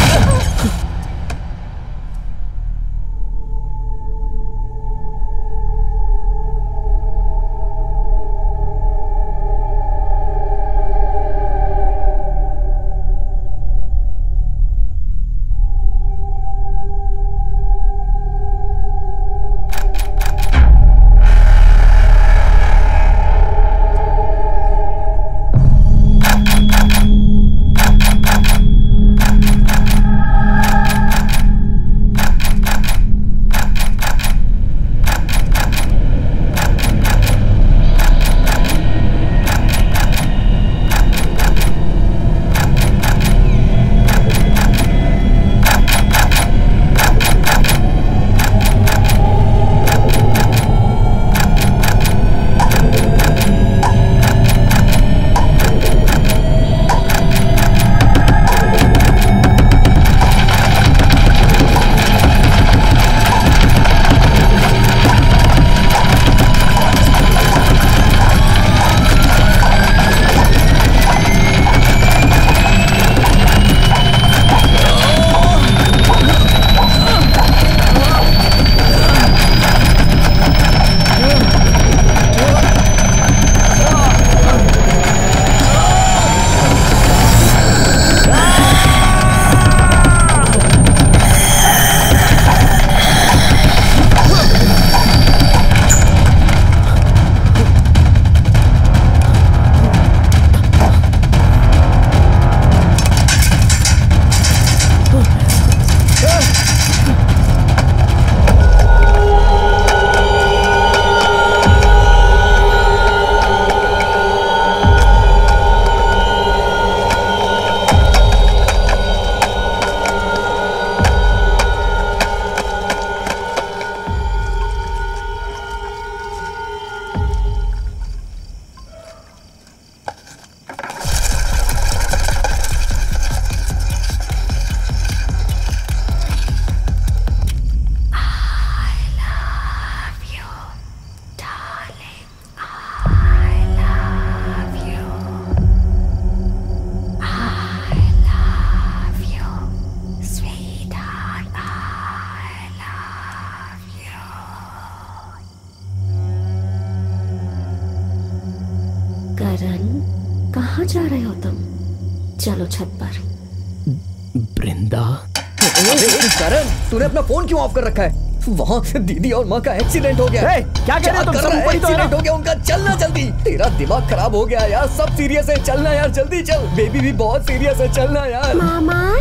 क्यों ऑफ कर रखा है? वहाँ दीदी और माँ का एक्सीडेंट हो गया। ए, क्या क्या तुम सब ऊपर एक्सीडेंट हो गया उनका। चलना जल्दी, तेरा दिमाग खराब हो गया यार। सब सीरियस है, चलना यार, जल्दी चल। बेबी भी बहुत सीरियस है, चलना यार। मामा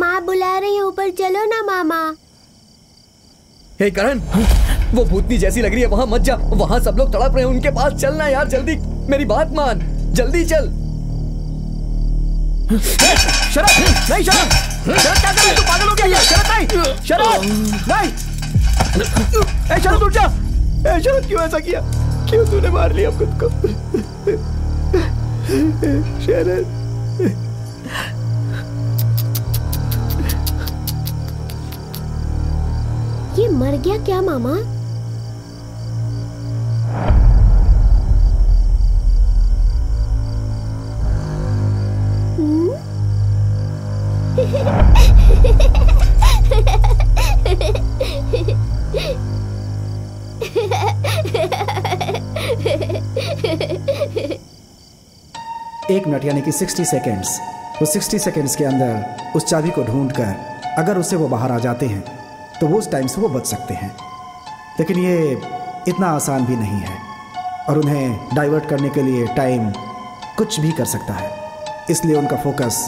माँ बुला रही है, ऊपर चलो ना मामा। हे करण, वो भूतनी जैसी लग रही है, वहाँ मत जा। वहाँ सब लोग तड़प रहे हैं, उनके पास चलना यार, जल्दी। मेरी बात मान, जल्दी चल। शरद नहीं, शरद शरद क्या कर रही है? तू पागल हो गया यार। शरद नहीं, शरद नहीं। ए शरद उठ जा। ए शरद, क्यों ऐसा किया? क्यों तूने मार लिया खुद को? शरद ये मर गया क्या मामा? एक मिनट यानी कि साठ सेकेंड्स। वो साठ सेकेंड्स के अंदर उस चाबी को ढूंढकर अगर उससे वो बाहर आ जाते हैं तो वो उस टाइम से वो बच सकते हैं, लेकिन ये इतना आसान भी नहीं है और उन्हें डाइवर्ट करने के लिए टाइम कुछ भी कर सकता है। इसलिए उनका फोकस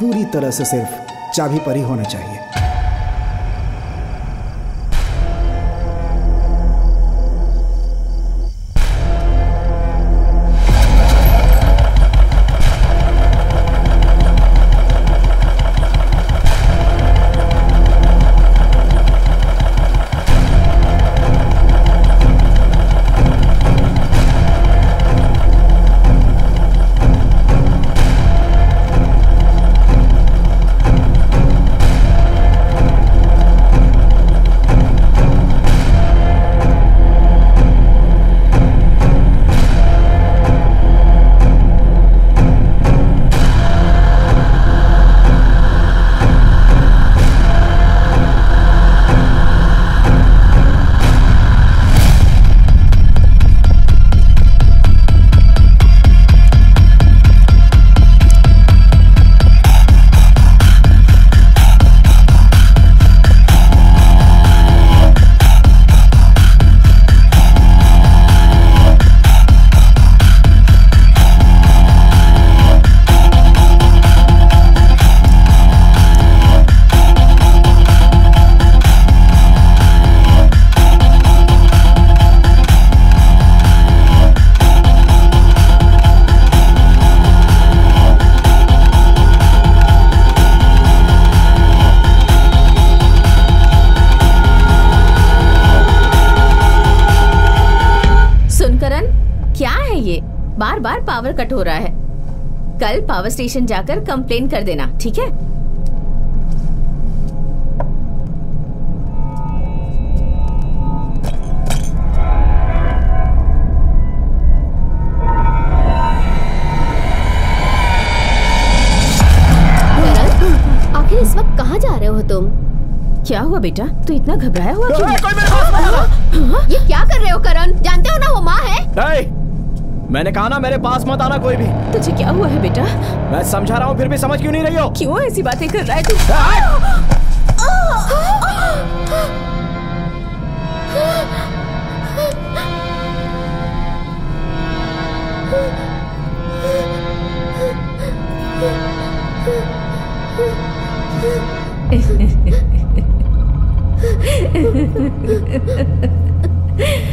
पूरी तरह से सिर्फ चाबी पर ही होना चाहिए। बार बार पावर कट हो रहा है। कल पावर स्टेशन जाकर कंप्लेन कर देना, ठीक है? आखिर इस वक्त कहाँ जा रहे हो तुम? क्या हुआ बेटा, तू इतना घबराया हुआ क्यों? कोई मेरे पास मत आना। ये क्या कर रहे हो करण? जानते हो ना वो माँ है। नहीं, मैंने कहा ना मेरे पास मत आना कोई भी। तुझे क्या हुआ है बेटा? मैं समझा रहा हूँ, फिर भी समझ क्यों नहीं रही हो? क्यों ऐसी बातें कर रहा है तू?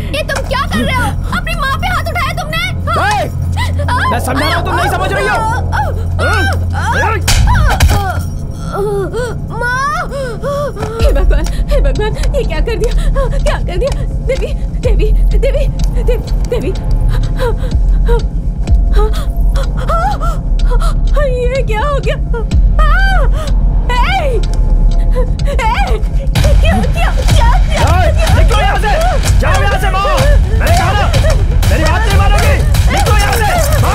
ये तुम क्या कर रहे हो? अपनी माँ पे हाथ उठाया तुमने? मैं समझा रहा हूँ, तुम नहीं समझ रही हो। माँ! हे भगवान, हे भगवान, ये क्या कर दिया? क्या कर दिया? देवी, देवी, देवी, देवी, देवी, ये क्या हो गया? ए, क्यों क्यों क्या निकलो यहाँ से, जाओ यहाँ से माँ। मैंने कहा ना मेरी बात नहीं मानोगी, निकलो यहाँ से माँ।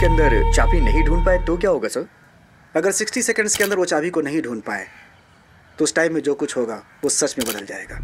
के अंदर चाबी नहीं ढूंढ पाए तो क्या होगा सर? अगर सिक्सटी सेकेंड्स के अंदर वो चाबी को नहीं ढूंढ पाए तो उस टाइम में जो कुछ होगा वो सच में बदल जाएगा।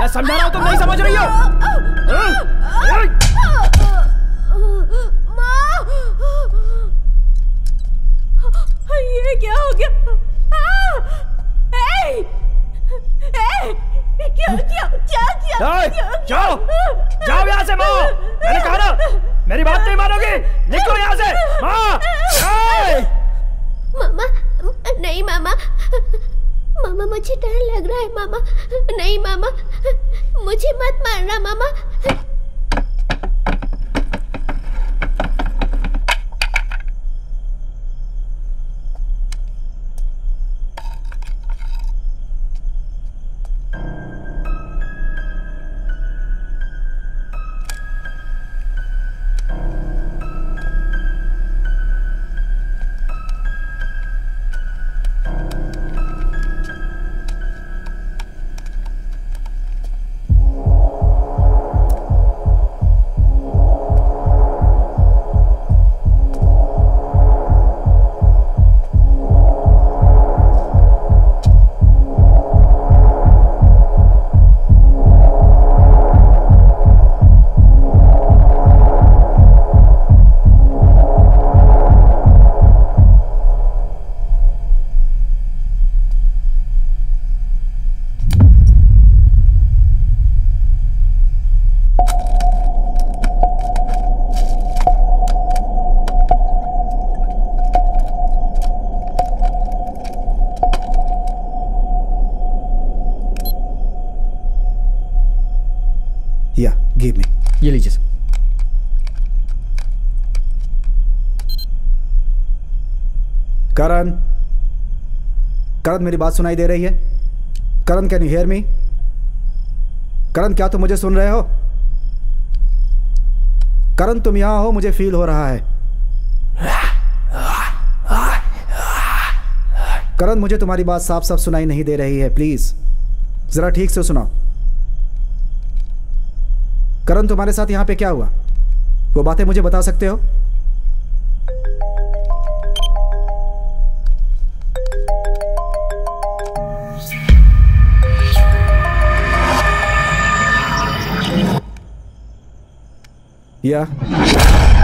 मैं समझा रहा हूँ, तुम नहीं समझ रही हो। माँ, ये क्या हो गया? ए, ए, क्या क्या क्या क्या? जाओ जाओ यहाँ से माँ, मैंने कहा ना मेरी बात नहीं मानोगी, निकलो यहाँ से माँ। मामा नहीं, मामा मामा मुझे डर लग रहा है मामा, नहीं मामा मुझे मत मारना मामा। करण, करण मेरी बात सुनाई दे रही है? Karan can you hear me? Karan क्या तुम मुझे सुन रहे हो? करण तुम यहां हो, मुझे फील हो रहा है। करण मुझे तुम्हारी बात साफ साफ सुनाई नहीं दे रही है, प्लीज जरा ठीक से सुनाओ। करण तुम्हारे साथ यहां पे क्या हुआ, वो बातें मुझे बता सकते हो? Yeah.